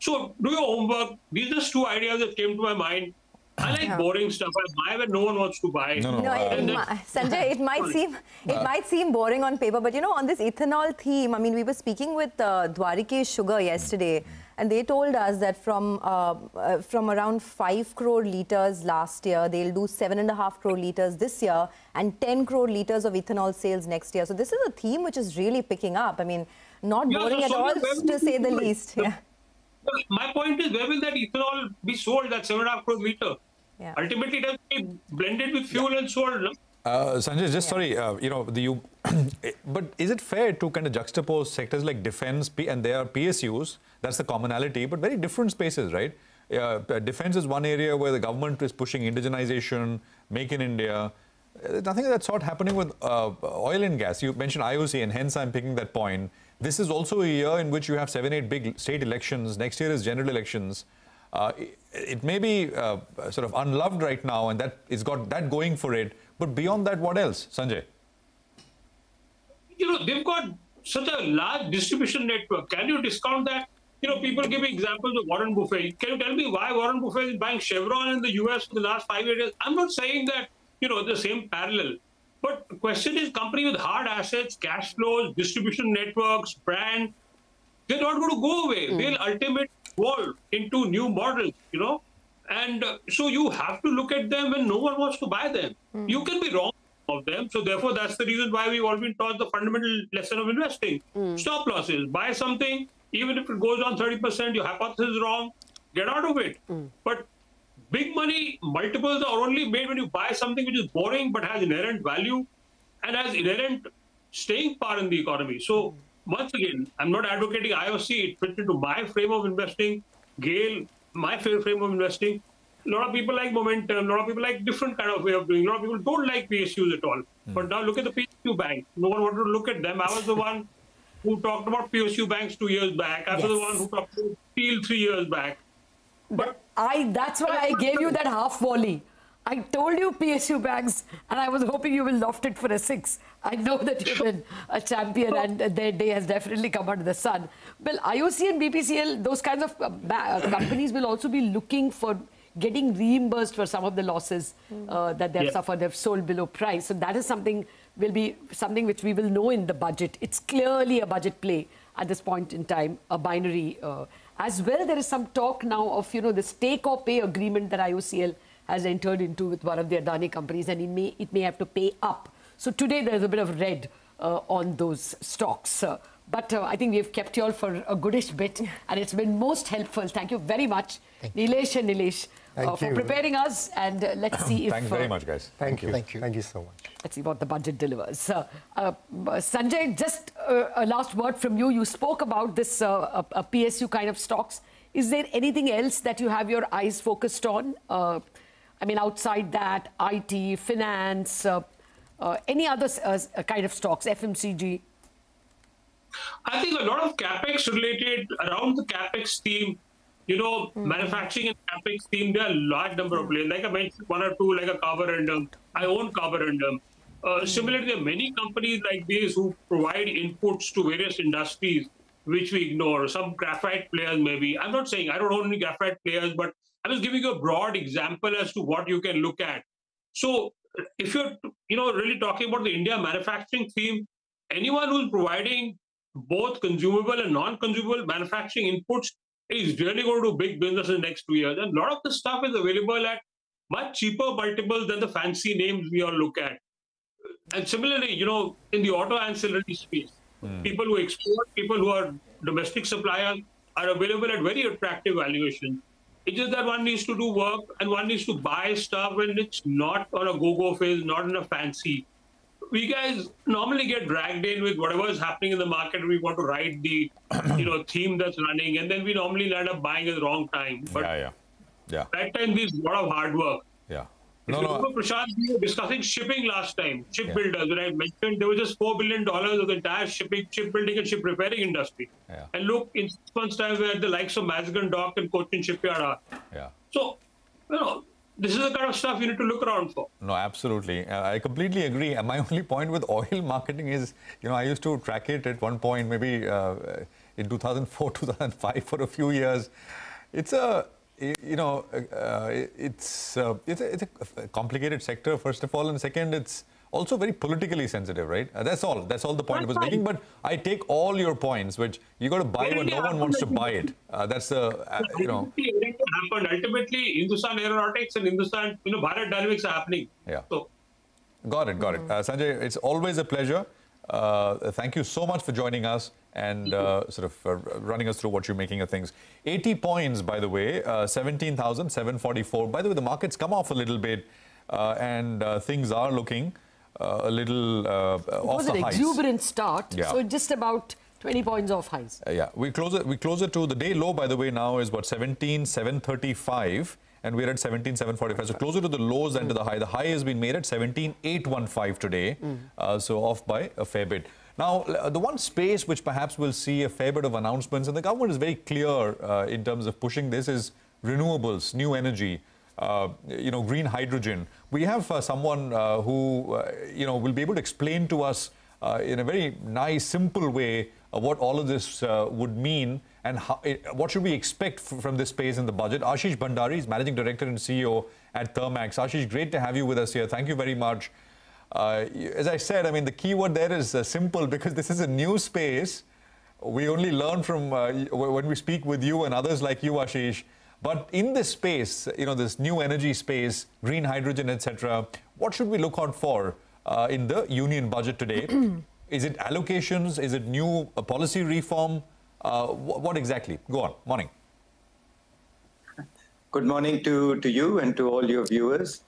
So do your homework. These are just two ideas that came to my mind. I like yeah. boring stuff. I buy when no one wants to buy. No, no, no it, it Sanjay, it might seem it uh, might seem boring on paper, but you know, on this ethanol theme, I mean, we were speaking with uh, Dwarikesh Sugar yesterday, and they told us that from uh, uh, from around five crore liters last year, they'll do seven and a half crore liters this year, and ten crore liters of ethanol sales next year. So this is a theme which is really picking up. I mean, not yeah, boring so at so all, to say the like, least. The, yeah. My point is, where will that ethanol be sold? That seven and a half crore liter. Yeah. Ultimately, it has to be blended with fuel and sold. No? Uh, Sanjay, just yeah. sorry, uh, you know, the, you, but is it fair to kind of juxtapose sectors like defense P, and their P S Us? That's the commonality, but very different spaces, right? Uh, defense is one area where the government is pushing indigenization, make in India. Uh, nothing of that sort happening with uh, oil and gas. You mentioned I O C, and hence I'm picking that point. This is also a year in which you have seven, eight big state elections. Next year is general elections. Uh, it, it may be uh, sort of unloved right now, and that it's got that going for it. But beyond that, what else, Sanjay? You know, they've got such a large distribution network. Can you discount that? You know, people give me examples of Warren Buffett. Can you tell me why Warren Buffett is buying Chevron in the U S for the last five years? I'm not saying that, you know, the same parallel. But the question is, company with hard assets, cash flows, distribution networks, brand, they're not going to go away. Mm. They'll ultimately evolve into new models, you know. And uh, so you have to look at them when no one wants to buy them. Mm. You can be wrong of them. So therefore, that's the reason why we've all been taught the fundamental lesson of investing. Mm. Stop losses. Buy something. Even if it goes down thirty percent, your hypothesis is wrong. Get out of it. Mm. But big money multiples are only made when you buy something which is boring but has inherent value and has inherent staying power in the economy. So once again, I'm not advocating I O C. It fits into my frame of investing, GAIL, my frame of investing. A lot of people like momentum. A lot of people like different kind of way of doing. A lot of people don't like P S Us at all. Mm. But now look at the P S U bank. No one wanted to look at them. I was the one who talked about P S U banks two years back. I was yes. the one who talked about steel three years back. But I, that's why I gave you that half volley. I told you P S U banks, and I was hoping you will loft it for a six. I know that you've been a champion, and their day has definitely come under the sun. Well, I O C and B P C L, those kinds of companies will also be looking for getting reimbursed for some of the losses uh, that they've yeah. suffered. They've sold below price. So that is something will be something which we will know in the budget. It's clearly a budget play at this point in time, a binary uh, As well, there is some talk now of, you know, this take-or-pay agreement that I O C L has entered into with one of the Adani companies, and it may, it may have to pay up. So today there's a bit of red uh, on those stocks. Uh, but uh, I think we've kept you all for a goodish bit, and it's been most helpful. Thank you very much, Thank Nilesh and Nilesh, uh, for preparing us. And uh, let's see if... Thanks very uh, much, guys. Thank, Thank you. you. Thank you. Thank you so much. Let's see what the budget delivers. Uh, uh, Sanjay, just uh, a last word from you. You spoke about this uh, a P S U kind of stocks. Is there anything else that you have your eyes focused on? Uh, I mean, outside that, I T, finance, uh, uh, any other uh, kind of stocks, F M C G? I think a lot of CapEx related, around the CapEx theme, you know, mm-hmm. manufacturing and CapEx theme, there are a large number of players. Like I mentioned, one or two, like a Carborundum. I own Carborundum. Uh, mm-hmm. Similarly, there are many companies like these who provide inputs to various industries, which we ignore. Some graphite players maybe. I'm not saying I don't own any graphite players, but I'm just giving you a broad example as to what you can look at. So if you're, you know, really talking about the India manufacturing theme, anyone who's providing both consumable and non-consumable manufacturing inputs is really going to do big business in the next two years. And a lot of the stuff is available at much cheaper multiples than the fancy names we all look at. And similarly, you know, in the auto ancillary space, mm. people who export, people who are domestic suppliers are available at very attractive valuations. It's just that one needs to do work and one needs to buy stuff when it's not on a go-go phase, not in a fancy. We guys normally get dragged in with whatever is happening in the market. We want to ride the, you know, theme that's running, and then we normally end up buying at the wrong time. But yeah, yeah, yeah. That time there's a lot of hard work. Yeah. No, no. Remember, Prashant, we were discussing shipping last time. Shipbuilders, yeah. when I mentioned there was just four billion dollars of the entire shipping, shipbuilding, and ship repairing industry. Yeah. And look, in six months' time, we had the likes of Mazagon Dock and Cochin Shipyard are. Yeah. So, you know, this is the kind of stuff you need to look around for. No, absolutely. Uh, I completely agree. My only point with oil marketing is, you know, I used to track it at one point, maybe uh, in two thousand four, two thousand five for a few years. It's a, you know, uh, it's, uh, it's, a, it's a complicated sector, first of all. And second, it's also very politically sensitive, right? Uh, that's all. That's all the point I was making. But I take all your points, which you got to buy when no one wants to buy it. Uh, that's the, uh, you know. Happened. Ultimately, Hindustan Aeronautics and Hindustan, you know, Bharat Dynamics are happening. Yeah. So. Got it, got mm-hmm. it. Uh, Sanjay, it's always a pleasure. Uh, thank you so much for joining us and uh, sort of uh, running us through what you're making of things. eighty points, by the way, uh, seventeen thousand seven hundred forty-four. By the way, the market's come off a little bit uh, and uh, things are looking uh, a little uh, off the highs. It was an exuberant start, yeah. So just about twenty points off highs. Uh, yeah, we close it. We close it to the day low. By the way, now is what seventeen seven thirty-five, and we're at seventeen seven forty-five. So closer to the lows than mm. to the high. The high has been made at seventeen eight fifteen today. Mm. Uh, so off by a fair bit. Now the one space which perhaps will see a fair bit of announcements, and the government is very clear uh, in terms of pushing this, is renewables, new energy. Uh, you know, green hydrogen. We have uh, someone uh, who uh, you know will be able to explain to us uh, in a very nice, simple way. Uh, what all of this uh, would mean and how, it, what should we expect from this space in the budget. Ashish Bhandari is Managing Director and C E O at Thermax. Ashish, great to have you with us here. Thank you very much. Uh, as I said, I mean, the key word there is uh, simple, because this is a new space. We only learn from uh, when we speak with you and others like you, Ashish. But in this space, you know, this new energy space, green hydrogen, et cetera, what should we look out for uh, in the union budget today? Is it allocations? Is it new uh, policy reform? Uh, wh what exactly? Go on. Morning. Good morning to, to you and to all your viewers.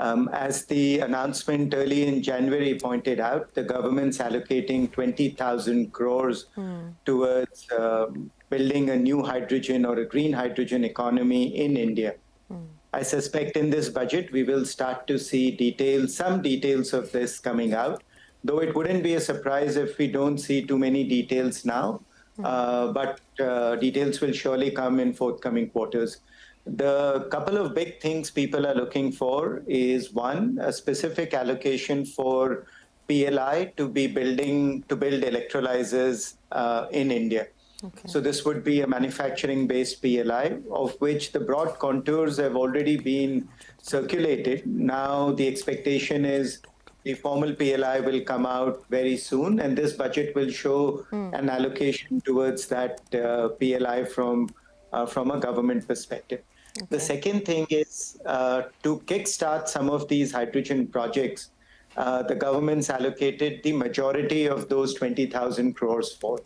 Um, as the announcement early in January pointed out, the government's allocating twenty thousand crores mm. towards um, building a new hydrogen or a green hydrogen economy in India. Mm. I suspect in this budget, we will start to see details, some details of this coming out. Though it wouldn't be a surprise if we don't see too many details now, uh, but uh, details will surely come in forthcoming quarters. The couple of big things people are looking for is, one, a specific allocation for P L I to be building to build electrolyzers uh, in India. Okay. So this would be a manufacturing-based P L I, of which the broad contours have already been circulated. Now the expectation is the formal P L I will come out very soon, and this budget will show mm. an allocation towards that uh, P L I from, uh, from a government perspective. Okay. The second thing is uh, to kickstart some of these hydrogen projects, uh, the government's allocated the majority of those twenty thousand crores for.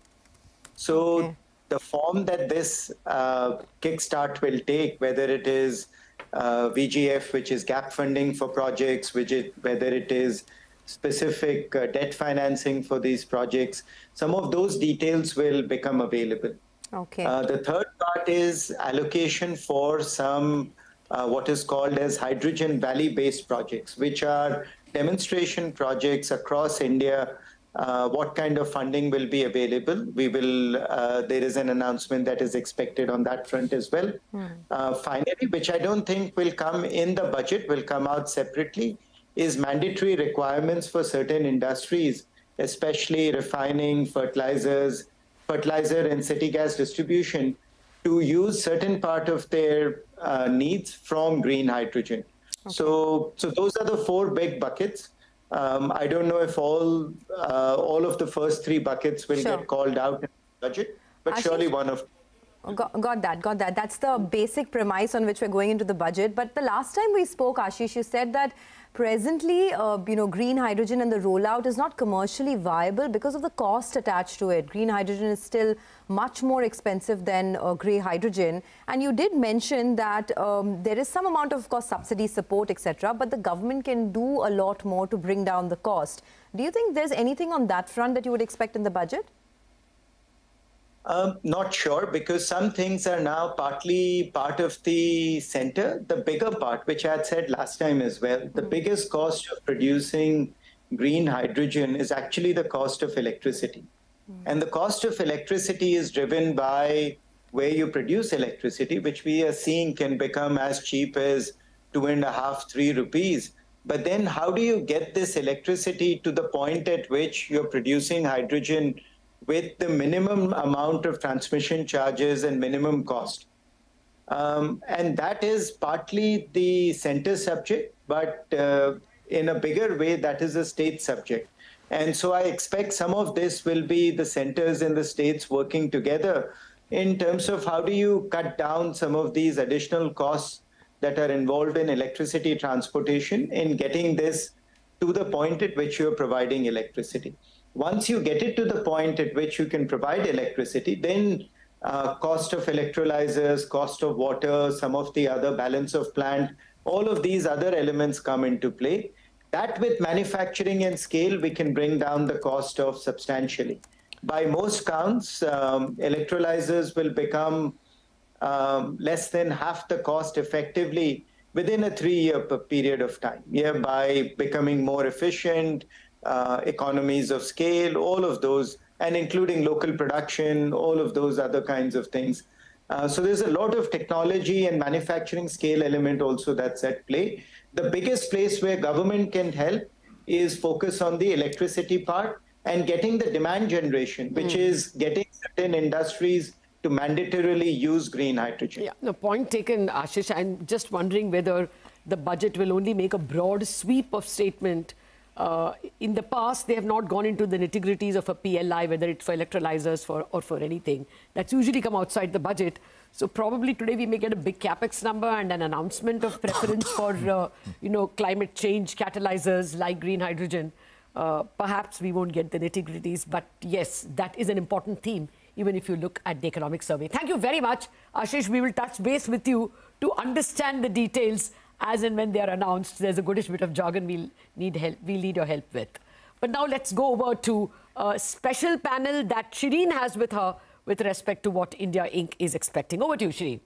So okay. the form that this uh, kickstart will take, whether it is Uh, V G F, which is gap funding for projects, which it, whether it is specific uh, debt financing for these projects, some of those details will become available. Okay. Uh, the third part is allocation for some uh, what is called as hydrogen valley-based projects, which are demonstration projects across India, uh, what kind of funding will be available. We will, uh, there is an announcement that is expected on that front as well. Mm. Uh, finally, which I don't think will come in the budget, will come out separately, is mandatory requirements for certain industries, especially refining, fertilizers, fertilizer and city gas distribution, to use certain part of their uh, needs from green hydrogen. Okay. So, so those are the four big buckets. Um, I don't know if all uh, all of the first three buckets will sure. get called out in the budget, but Ashish, surely one of got, got that, got that. That's the basic premise on which we're going into the budget. But the last time we spoke, Ashish, you said that presently, uh, you know, green hydrogen and the rollout is not commercially viable because of the cost attached to it. Green hydrogen is still much more expensive than uh, grey hydrogen. And you did mention that um, there is some amount of, of course, subsidy support, et cetera, but the government can do a lot more to bring down the cost. Do you think there's anything on that front that you would expect in the budget? Um, not sure, because some things are now partly part of the center. The bigger part, which I had said last time as well, the biggest cost of producing green hydrogen is actually the cost of electricity. Mm. And the cost of electricity is driven by where you produce electricity, which we are seeing can become as cheap as two and a half, three rupees. But then how do you get this electricity to the point at which you're producing hydrogen with the minimum amount of transmission charges and minimum cost? Um, and that is partly the center subject, but uh, in a bigger way, that is a state subject. And so I expect some of this will be the centers and the states working together in terms of how do you cut down some of these additional costs that are involved in electricity transportation in getting this to the point at which you're providing electricity. Once you get it to the point at which you can provide electricity, then uh, cost of electrolyzers, cost of water, some of the other balance of plant, all of these other elements come into play. That with manufacturing and scale, we can bring down the cost of substantially. By most counts, um, electrolyzers will become um, less than half the cost effectively within a three-year period of time, yeah, by becoming more efficient, Uh, economies of scale, all of those, and including local production, all of those other kinds of things. Uh, so there's a lot of technology and manufacturing scale element also that's at play. The biggest place where government can help is focus on the electricity part and getting the demand generation, which mm. is getting certain industries to mandatorily use green hydrogen. Yeah, no, point taken, Ashish. I'm just wondering whether the budget will only make a broad sweep of statement. Uh, in the past, they have not gone into the nitty-gritties of a P L I, whether it's for electrolyzers for, or for anything. That's usually come outside the budget. So probably today we may get a big capex number and an announcement of preference for, uh, you know, climate change catalyzers like green hydrogen. Uh, perhaps we won't get the nitty-gritties, but yes, that is an important theme, even if you look at the economic survey. Thank you very much, Ashish. We will touch base with you to understand the details. As and when they are announced, there's a goodish bit of jargon we'll need help. We'll need your help with. But now let's go over to a special panel that Shireen has with her with respect to what India Incorporated is expecting. Over to you, Shireen.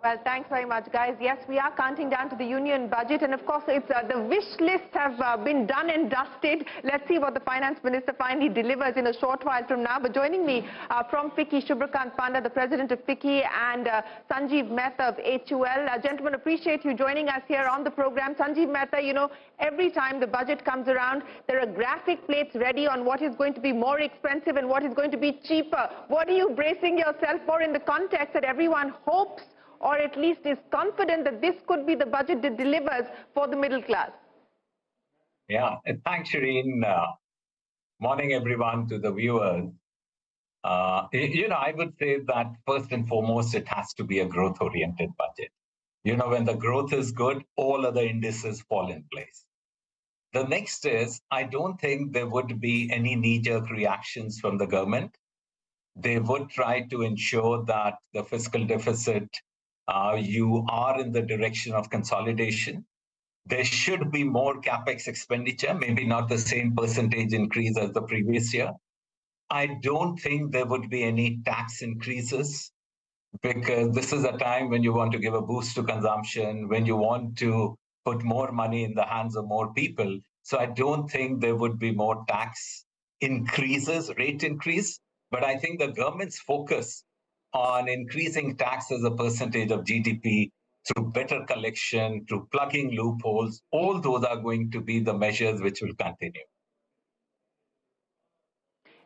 Well, thanks very much, guys. Yes, we are counting down to the union budget, and of course, it's uh, the wish lists have uh, been done and dusted. Let's see what the finance minister finally delivers in a short while from now. But joining me uh, from FICCI, Shubhrakant Panda, the president of FICCI, and uh, Sanjeev Mehta of H U L. Uh, gentlemen, appreciate you joining us here on the program. Sanjeev Mehta, you know, every time the budget comes around, there are graphic plates ready on what is going to be more expensive and what is going to be cheaper. What are you bracing yourself for in the context that everyone hopes, or at least is confident, that this could be the budget that delivers for the middle class? Yeah, thanks, Shireen. Uh, morning, everyone, to the viewers. Uh, you know, I would say that first and foremost, it has to be a growth-oriented budget. You know, when the growth is good, all other indices fall in place. The next is, I don't think there would be any knee-jerk reactions from the government. They would try to ensure that the fiscal deficit, Uh, you are in the direction of consolidation. There should be more capex expenditure, maybe not the same percentage increase as the previous year. I don't think there would be any tax increases, because this is a time when you want to give a boost to consumption, when you want to put more money in the hands of more people. So I don't think there would be more tax increases, rate increase. But I think the government's focus on increasing tax as a percentage of G D P through better collection, through plugging loopholes, all those are going to be the measures which will continue.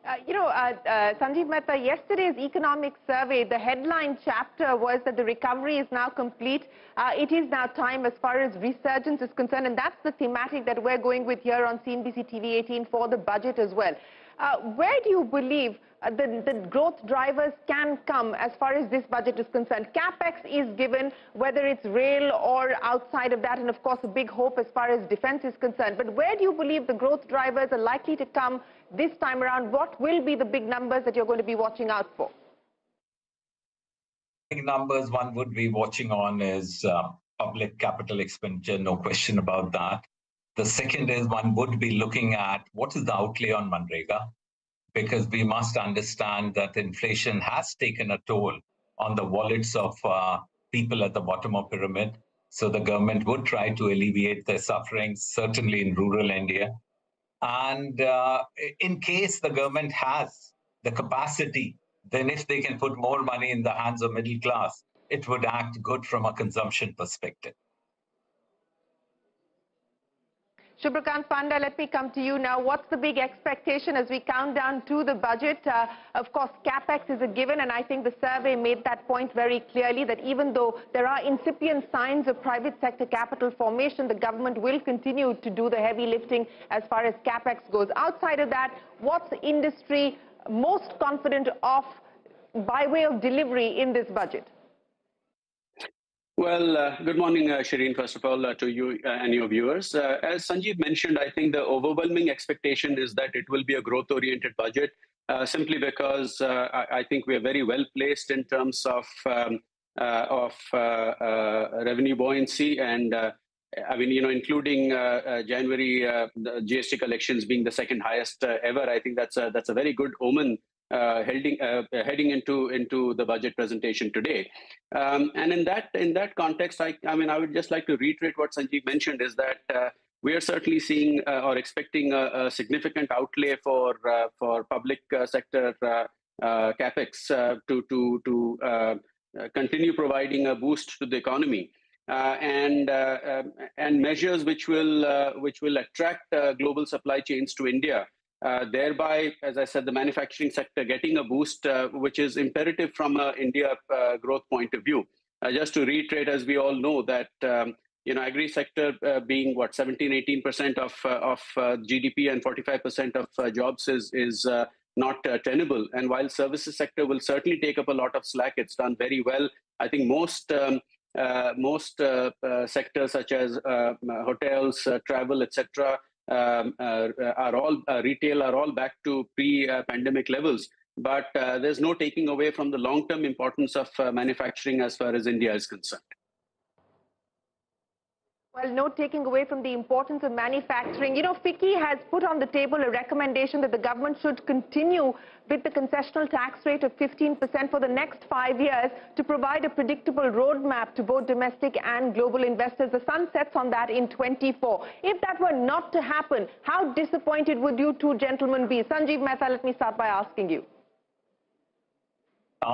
Uh, you know, uh, uh, Sanjeev Mehta, yesterday's economic survey, the headline chapter was that the recovery is now complete. Uh, it is now time as far as resurgence is concerned, and that's the thematic that we're going with here on C N B C T V eighteen for the budget as well. Uh, where do you believe uh, the, the growth drivers can come as far as this budget is concerned? CapEx is given, whether it's rail or outside of that, and of course a big hope as far as defense is concerned. But where do you believe the growth drivers are likely to come this time around? What will be the big numbers that you're going to be watching out for? Big numbers one would be watching on is uh, public capital expenditure, no question about that. The second is one would be looking at what is the outlay on Manrega, because we must understand that inflation has taken a toll on the wallets of uh, people at the bottom of the pyramid. So the government would try to alleviate their suffering, certainly in rural India. And uh, in case the government has the capacity, then if they can put more money in the hands of middle class, it would act good from a consumption perspective. Shubhrakant Panda, let me come to you now. What's the big expectation as we count down to the budget? Uh, of course, CapEx is a given, and I think the survey made that point very clearly, that even though there are incipient signs of private sector capital formation, the government will continue to do the heavy lifting as far as CapEx goes. Outside of that, what's the industry most confident of by way of delivery in this budget? Well, uh, good morning, uh, Shireen, first of all, uh, to you uh, and your viewers. Uh, as Sanjeev mentioned, I think the overwhelming expectation is that it will be a growth-oriented budget, uh, simply because uh, I, I think we are very well placed in terms of, um, uh, of uh, uh, revenue buoyancy. And uh, I mean, you know, including uh, uh, January uh, G S T collections being the second highest uh, ever, I think that's a, that's a very good omen Uh, heading uh, heading into into the budget presentation today, um, and in that in that context, I, I mean, I would just like to reiterate what Sanjeev mentioned is that uh, we are certainly seeing uh, or expecting a, a significant outlay for uh, for public uh, sector uh, uh, capex uh, to to to uh, continue providing a boost to the economy, uh, and uh, um, and measures which will uh, which will attract uh, global supply chains to India. Uh, thereby, as I said, the manufacturing sector getting a boost, uh, which is imperative from an India uh, growth point of view. Uh, just to reiterate, as we all know, that um, you know, agri sector uh, being what seventeen, eighteen percent of uh, of uh, G D P and forty-five percent of uh, jobs is is uh, not uh, tenable. And while services sector will certainly take up a lot of slack, it's done very well. I think most um, uh, most uh, uh, sectors such as uh, hotels, uh, travel, et cetera. Um, uh, are all uh, retail are all back to pre-pandemic levels, but uh, there's no taking away from the long-term importance of uh, manufacturing as far as India is concerned. Well, no taking away from the importance of manufacturing. You know, FICCI has put on the table a recommendation that the government should continue with the concessional tax rate of fifteen percent for the next five years to provide a predictable roadmap to both domestic and global investors. The sun sets on that in twenty-four. If that were not to happen, how disappointed would you two gentlemen be? Sanjeev Mehta, let me start by asking you.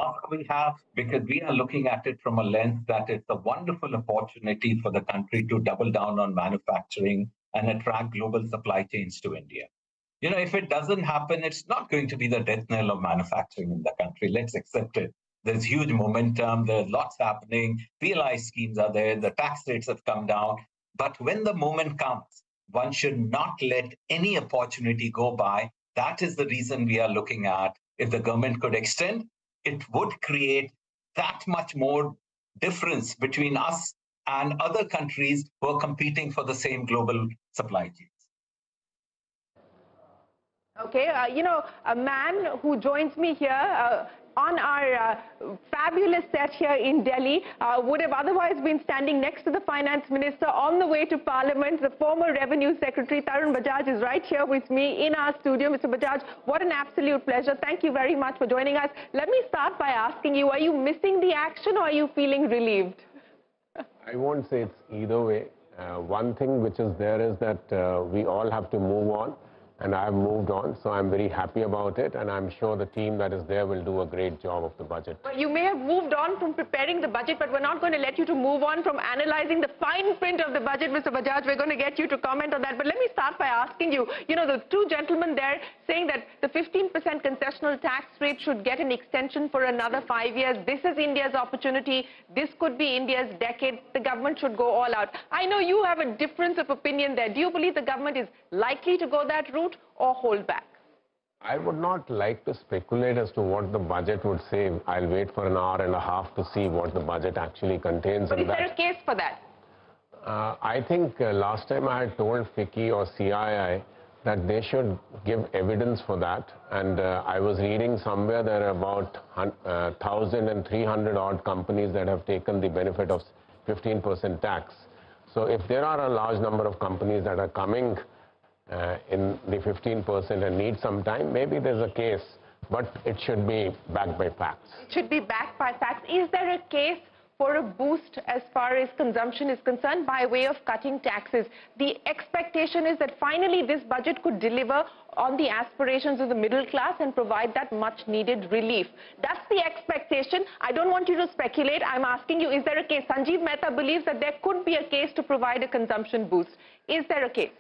Ask we have, because we are looking at it from a lens that it's a wonderful opportunity for the country to double down on manufacturing and attract global supply chains to India. You know, if it doesn't happen, it's not going to be the death knell of manufacturing in the country. Let's accept it. There's huge momentum. There's lots happening. P L I schemes are there. The tax rates have come down. But when the moment comes, one should not let any opportunity go by. That is the reason we are looking at. If the government could extend, it would create that much more difference between us and other countries who are competing for the same global supply chains. Okay, uh, you know, a man who joins me here uh, on our uh, fabulous set here in Delhi uh, would have otherwise been standing next to the finance minister on the way to parliament. The former revenue secretary, Tarun Bajaj, is right here with me in our studio. Mister Bajaj, what an absolute pleasure. Thank you very much for joining us. Let me start by asking you, are you missing the action or are you feeling relieved? I won't say it's either way. Uh, one thing which is there is that uh, we all have to move on, and I have moved on, so I'm very happy about it, and I'm sure the team that is there will do a great job of the budget. Well, you may have moved on from preparing the budget, but we're not going to let you to move on from analysing the fine print of the budget, Mister Bajaj. We're going to get you to comment on that, but let me start by asking you, you know, the two gentlemen there saying that the fifteen percent concessional tax rate should get an extension for another five years. This is India's opportunity. This could be India's decade. The government should go all out. I know you have a difference of opinion there. Do you believe the government is likely to go that route or hold back? I would not like to speculate as to what the budget would say. I'll wait for an hour and a half to see what the budget actually contains. But is there a case for that? Uh, I think uh, last time I had told FICCI or C I I that they should give evidence for that. And uh, I was reading somewhere there are about uh, one thousand three hundred odd companies that have taken the benefit of fifteen percent tax. So if there are a large number of companies that are coming Uh, in the fifteen percent and need some time, maybe there's a case, but it should be backed by facts. It should be backed by facts. Is there a case for a boost as far as consumption is concerned by way of cutting taxes? The expectation is that finally this budget could deliver on the aspirations of the middle class and provide that much needed relief. That's the expectation. I don't want you to speculate. I'm asking you, is there a case? Sanjeev Mehta believes that there could be a case to provide a consumption boost. Is there a case?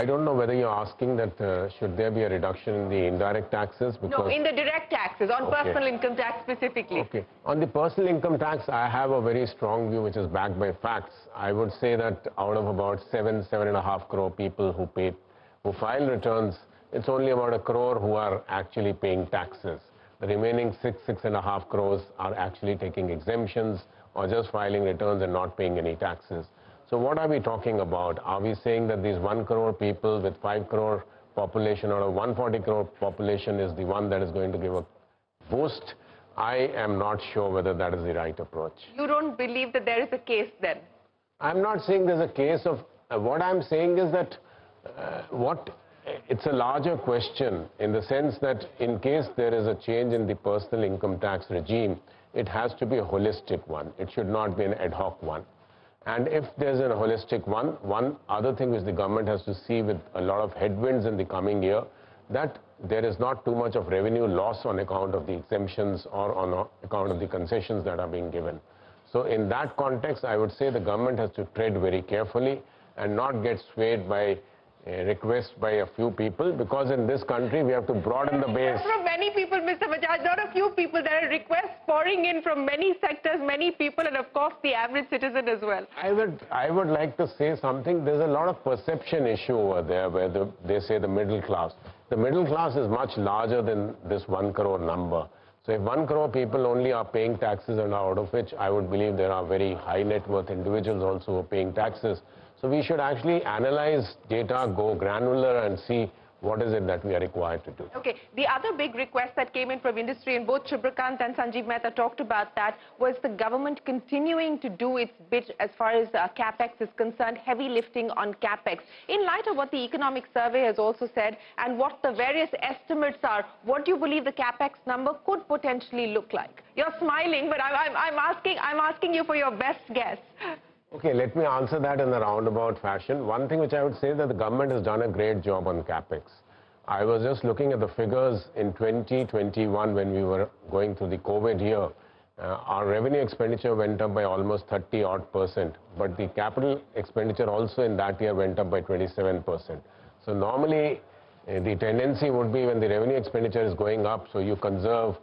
I don't know whether you're asking that uh, should there be a reduction in the indirect taxes? Because no, in the direct taxes, on okay. personal income tax specifically. Okay. On the personal income tax, I have a very strong view which is backed by facts. I would say that out of about seven, seven and a half crore people who pay, who file returns, it's only about a crore who are actually paying taxes. The remaining six, six and a half crores are actually taking exemptions or just filing returns and not paying any taxes. So what are we talking about? Are we saying that these one crore people with five crore population or a one hundred forty crore population is the one that is going to give a boost? I am not sure whether that is the right approach. You don't believe that there is a case then? I'm not saying there's a case of... Uh, what I'm saying is that uh, what... It's a larger question in the sense that in case there is a change in the personal income tax regime, it has to be a holistic one. It should not be an ad hoc one. And if there's a holistic one, one other thing which the government has to see with a lot of headwinds in the coming year, that there is not too much of revenue loss on account of the exemptions or on account of the concessions that are being given. So in that context, I would say the government has to tread very carefully and not get swayed by a request by a few people, because in this country we have to broaden the base. From many people, Mister Bajaj, not a few people. There are requests pouring in from many sectors, many people, and of course the average citizen as well. I would, I would like to say something. There's a lot of perception issue over there where the, they say the middle class. The middle class is much larger than this one crore number. So if one crore people only are paying taxes, and out of which I would believe there are very high net worth individuals also who are paying taxes. So we should actually analyze data, go granular and see what is it that we are required to do. Okay, the other big request that came in from industry, and both Shubhrakant and Sanjeev Mehta talked about that, was the government continuing to do its bit as far as uh, CapEx is concerned, heavy lifting on CapEx. In light of what the economic survey has also said and what the various estimates are, what do you believe the CapEx number could potentially look like? You're smiling, but I'm, I'm, I'm, asking, I'm asking you for your best guess. Okay, let me answer that in a roundabout fashion. One thing which I would say that the government has done a great job on CapEx. I was just looking at the figures in twenty twenty-one when we were going through the COVID year. Uh, our revenue expenditure went up by almost thirty odd percent, but the capital expenditure also in that year went up by twenty-seven percent. So normally uh, the tendency would be when the revenue expenditure is going up, so you conserve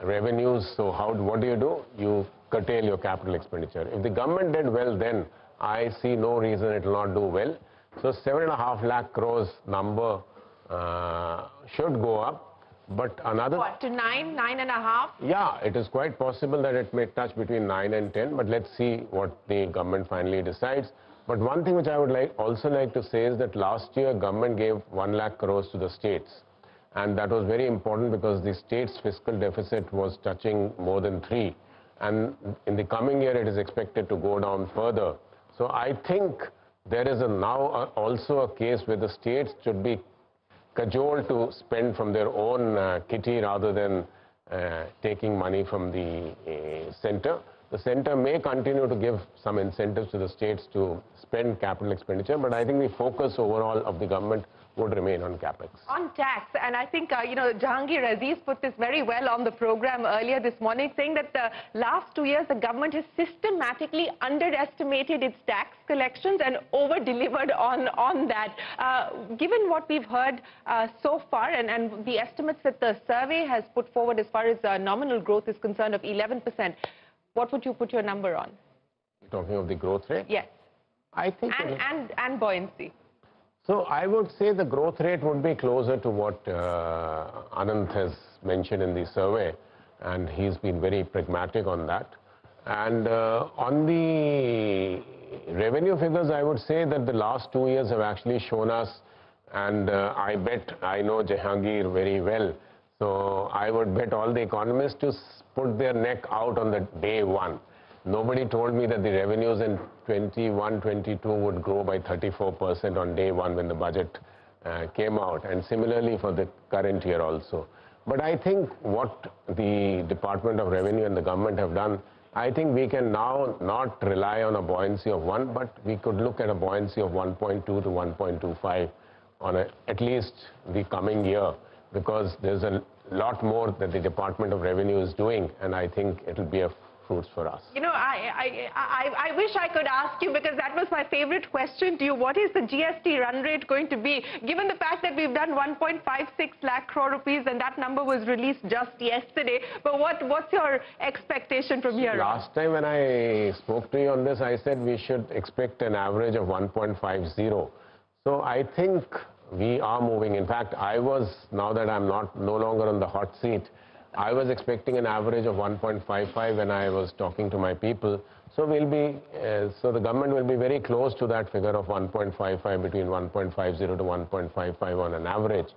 revenues, so how, what do you do? You curtail your capital expenditure. If the government did well then, I see no reason it will not do well. So seven and a half lakh crores number uh, should go up. But another... What, to nine, nine and a half? Yeah, it is quite possible that it may touch between nine and ten, but let's see what the government finally decides. But one thing which I would like also like to say is that last year government gave one lakh crores to the states. And that was very important because the state's fiscal deficit was touching more than three. And in the coming year, it is expected to go down further. So I think there is a now also a case where the states should be cajoled to spend from their own uh, kitty rather than uh, taking money from the uh, center. The center may continue to give some incentives to the states to spend capital expenditure, but I think the focus overall of the government would remain on capex. On tax, and I think, uh, you know, Jahangir Aziz put this very well on the program earlier this morning, saying that the last two years the government has systematically underestimated its tax collections and over-delivered on, on that. Uh, given what we've heard uh, so far and, and the estimates that the survey has put forward as far as uh, nominal growth is concerned of eleven percent, what would you put your number on? You're talking of the growth rate? Yes. I think... And, it... and, and buoyancy. So I would say the growth rate would be closer to what uh, Ananth has mentioned in the survey, and he's been very pragmatic on that. And uh, on the revenue figures, I would say that the last two years have actually shown us, and uh, I bet I know Jahangir very well, so I would bet all the economists to put their neck out on the day one. Nobody told me that the revenues in twenty-one twenty-two would grow by thirty-four percent on day one when the budget uh, came out, and similarly for the current year also. But I think what the Department of Revenue and the government have done, I think we can now not rely on a buoyancy of one, but we could look at a buoyancy of one point two to one point two five on a, at least the coming year, because there's a lot more that the Department of Revenue is doing, and I think it will be a for us. You know, I, I, I, I wish I could ask you, because that was my favorite question to you. What is the G S T run rate going to be, given the fact that we've done one point five six lakh crore rupees and that number was released just yesterday? But what, what's your expectation from here on? Last time when I spoke to you on this, I said we should expect an average of one point five zero. So I think we are moving. In fact, I was, now that I'm not no longer on the hot seat, I was expecting an average of one point five five when I was talking to my people. So we'll be, uh, so the government will be very close to that figure of one point five five, between one point five zero to one point five five on an average.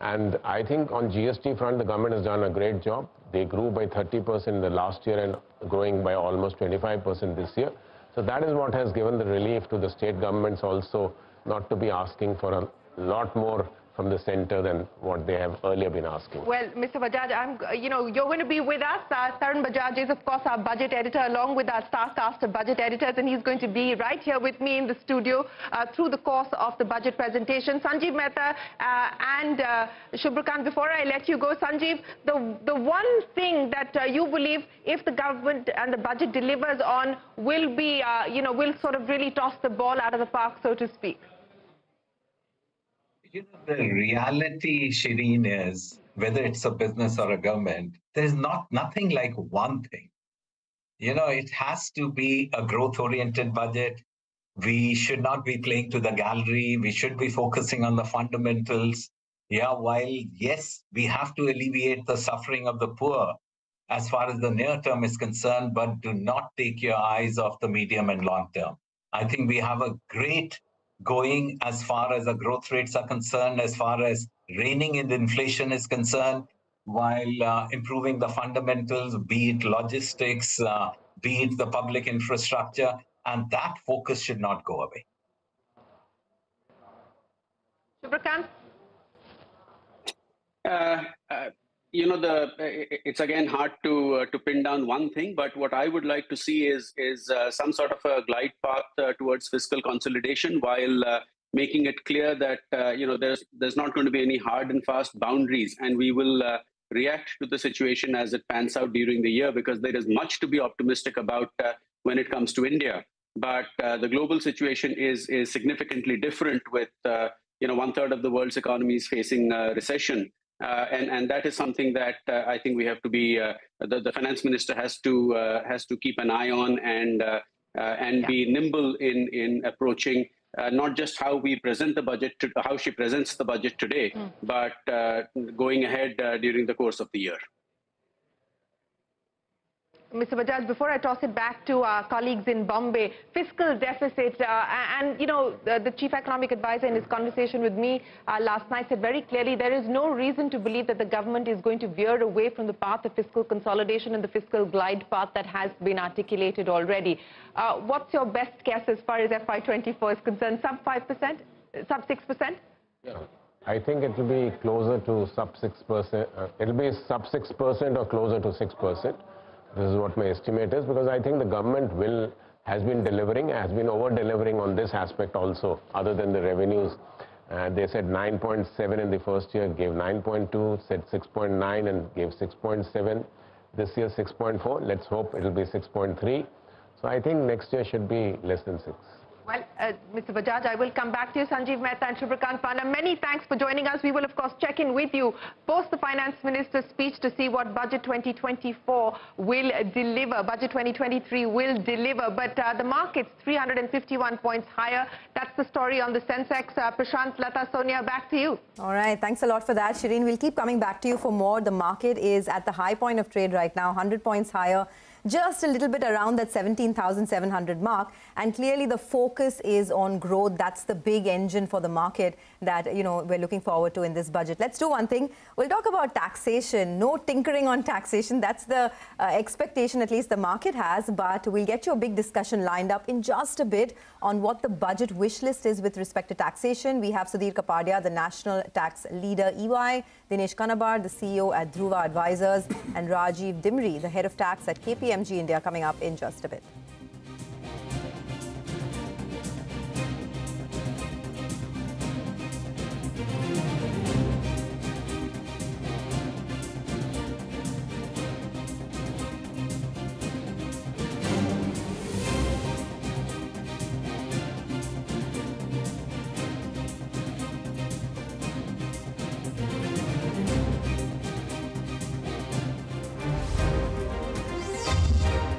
And I think on G S T front, the government has done a great job. They grew by thirty percent in the last year and growing by almost twenty-five percent this year. So that is what has given the relief to the state governments also, not to be asking for a lot more from the center than what they have earlier been asking. Well, Mister Bajaj, I'm, you know, you're going to be with us. Uh, Tarun Bajaj is, of course, our budget editor, along with our star cast of budget editors, and he's going to be right here with me in the studio uh, through the course of the budget presentation. Sanjeev Mehta uh, and uh, Shubhrakant, before I let you go, Sanjeev, the, the one thing that uh, you believe, if the government and the budget delivers on, will be, uh, you know, will sort of really toss the ball out of the park, so to speak. You know, the reality, Shireen, is whether it's a business or a government, there's not nothing like one thing. You know, it has to be a growth-oriented budget. We should not be playing to the gallery. We should be focusing on the fundamentals. Yeah, while, yes, we have to alleviate the suffering of the poor as far as the near term is concerned, but do not take your eyes off the medium and long term. I think we have a great going as far as the growth rates are concerned, as far as reining in inflation is concerned, while uh, improving the fundamentals, be it logistics, uh, be it the public infrastructure, and that focus should not go away. Shubhrakant? Uh, uh, you know, the it's again hard to uh, to pin down one thing, but what I would like to see is is uh, some sort of a glide path uh, towards fiscal consolidation, while uh, making it clear that uh, you know there's there's not going to be any hard and fast boundaries, and we will uh, react to the situation as it pans out during the year, because there is much to be optimistic about uh, when it comes to India, but uh, the global situation is is significantly different, with uh, you know one third of the world's economy is facing uh, recession. Uh, and, and that is something that uh, I think we have to be, uh, the, the finance minister has to uh, has to keep an eye on, and uh, uh, and yeah. be nimble in, in approaching uh, not just how we present the budget, to, how she presents the budget today, mm. but uh, going ahead uh, during the course of the year. Mister Bajaj, before I toss it back to our colleagues in Bombay, fiscal deficit, uh, and, you know, the, the chief economic advisor in his conversation with me uh, last night said very clearly there is no reason to believe that the government is going to veer away from the path of fiscal consolidation and the fiscal glide path that has been articulated already. Uh, what's your best guess as far as F Y twenty-four is concerned? Sub five percent? Sub six percent? Yeah. I think it will be closer to sub six percent. Uh, it will be sub six percent or closer to six percent. This is what my estimate is, because I think the government will has been delivering, has been over-delivering on this aspect also, other than the revenues. Uh, they said nine point seven in the first year, gave nine point two, said six point nine and gave six point seven. This year six point four. Let's hope it will be six point three. So I think next year should be less than six. Well, uh, Mister Bajaj, I will come back to you. Sanjeev Mehta and Shubhrakant Panda, many thanks for joining us. We will, of course, check in with you post the Finance Minister's speech to see what Budget twenty twenty-four will deliver. Budget twenty twenty-three will deliver. But uh, the market's three hundred fifty-one points higher. That's the story on the Sensex. Uh, Prashant, Lata, Sonia, back to you. All right. Thanks a lot for that, Shireen. We'll keep coming back to you for more. The market is at the high point of trade right now, one hundred points higher. Just a little bit around that seventeen thousand seven hundred mark, and clearly the focus is on growth. That's the big engine for the market that, you know, we're looking forward to in this budget. Let's do one thing. We'll talk about taxation. No tinkering on taxation. That's the uh, expectation at least the market has, but we'll get you a big discussion lined up in just a bit on what the budget wish list is with respect to taxation. We have Sudhir Kapadia, the national tax leader, E Y, Dinesh Kanabar, the C E O at Dhruva Advisors, and Rajiv Dimri, the head of tax at K P M G India, coming up in just a bit.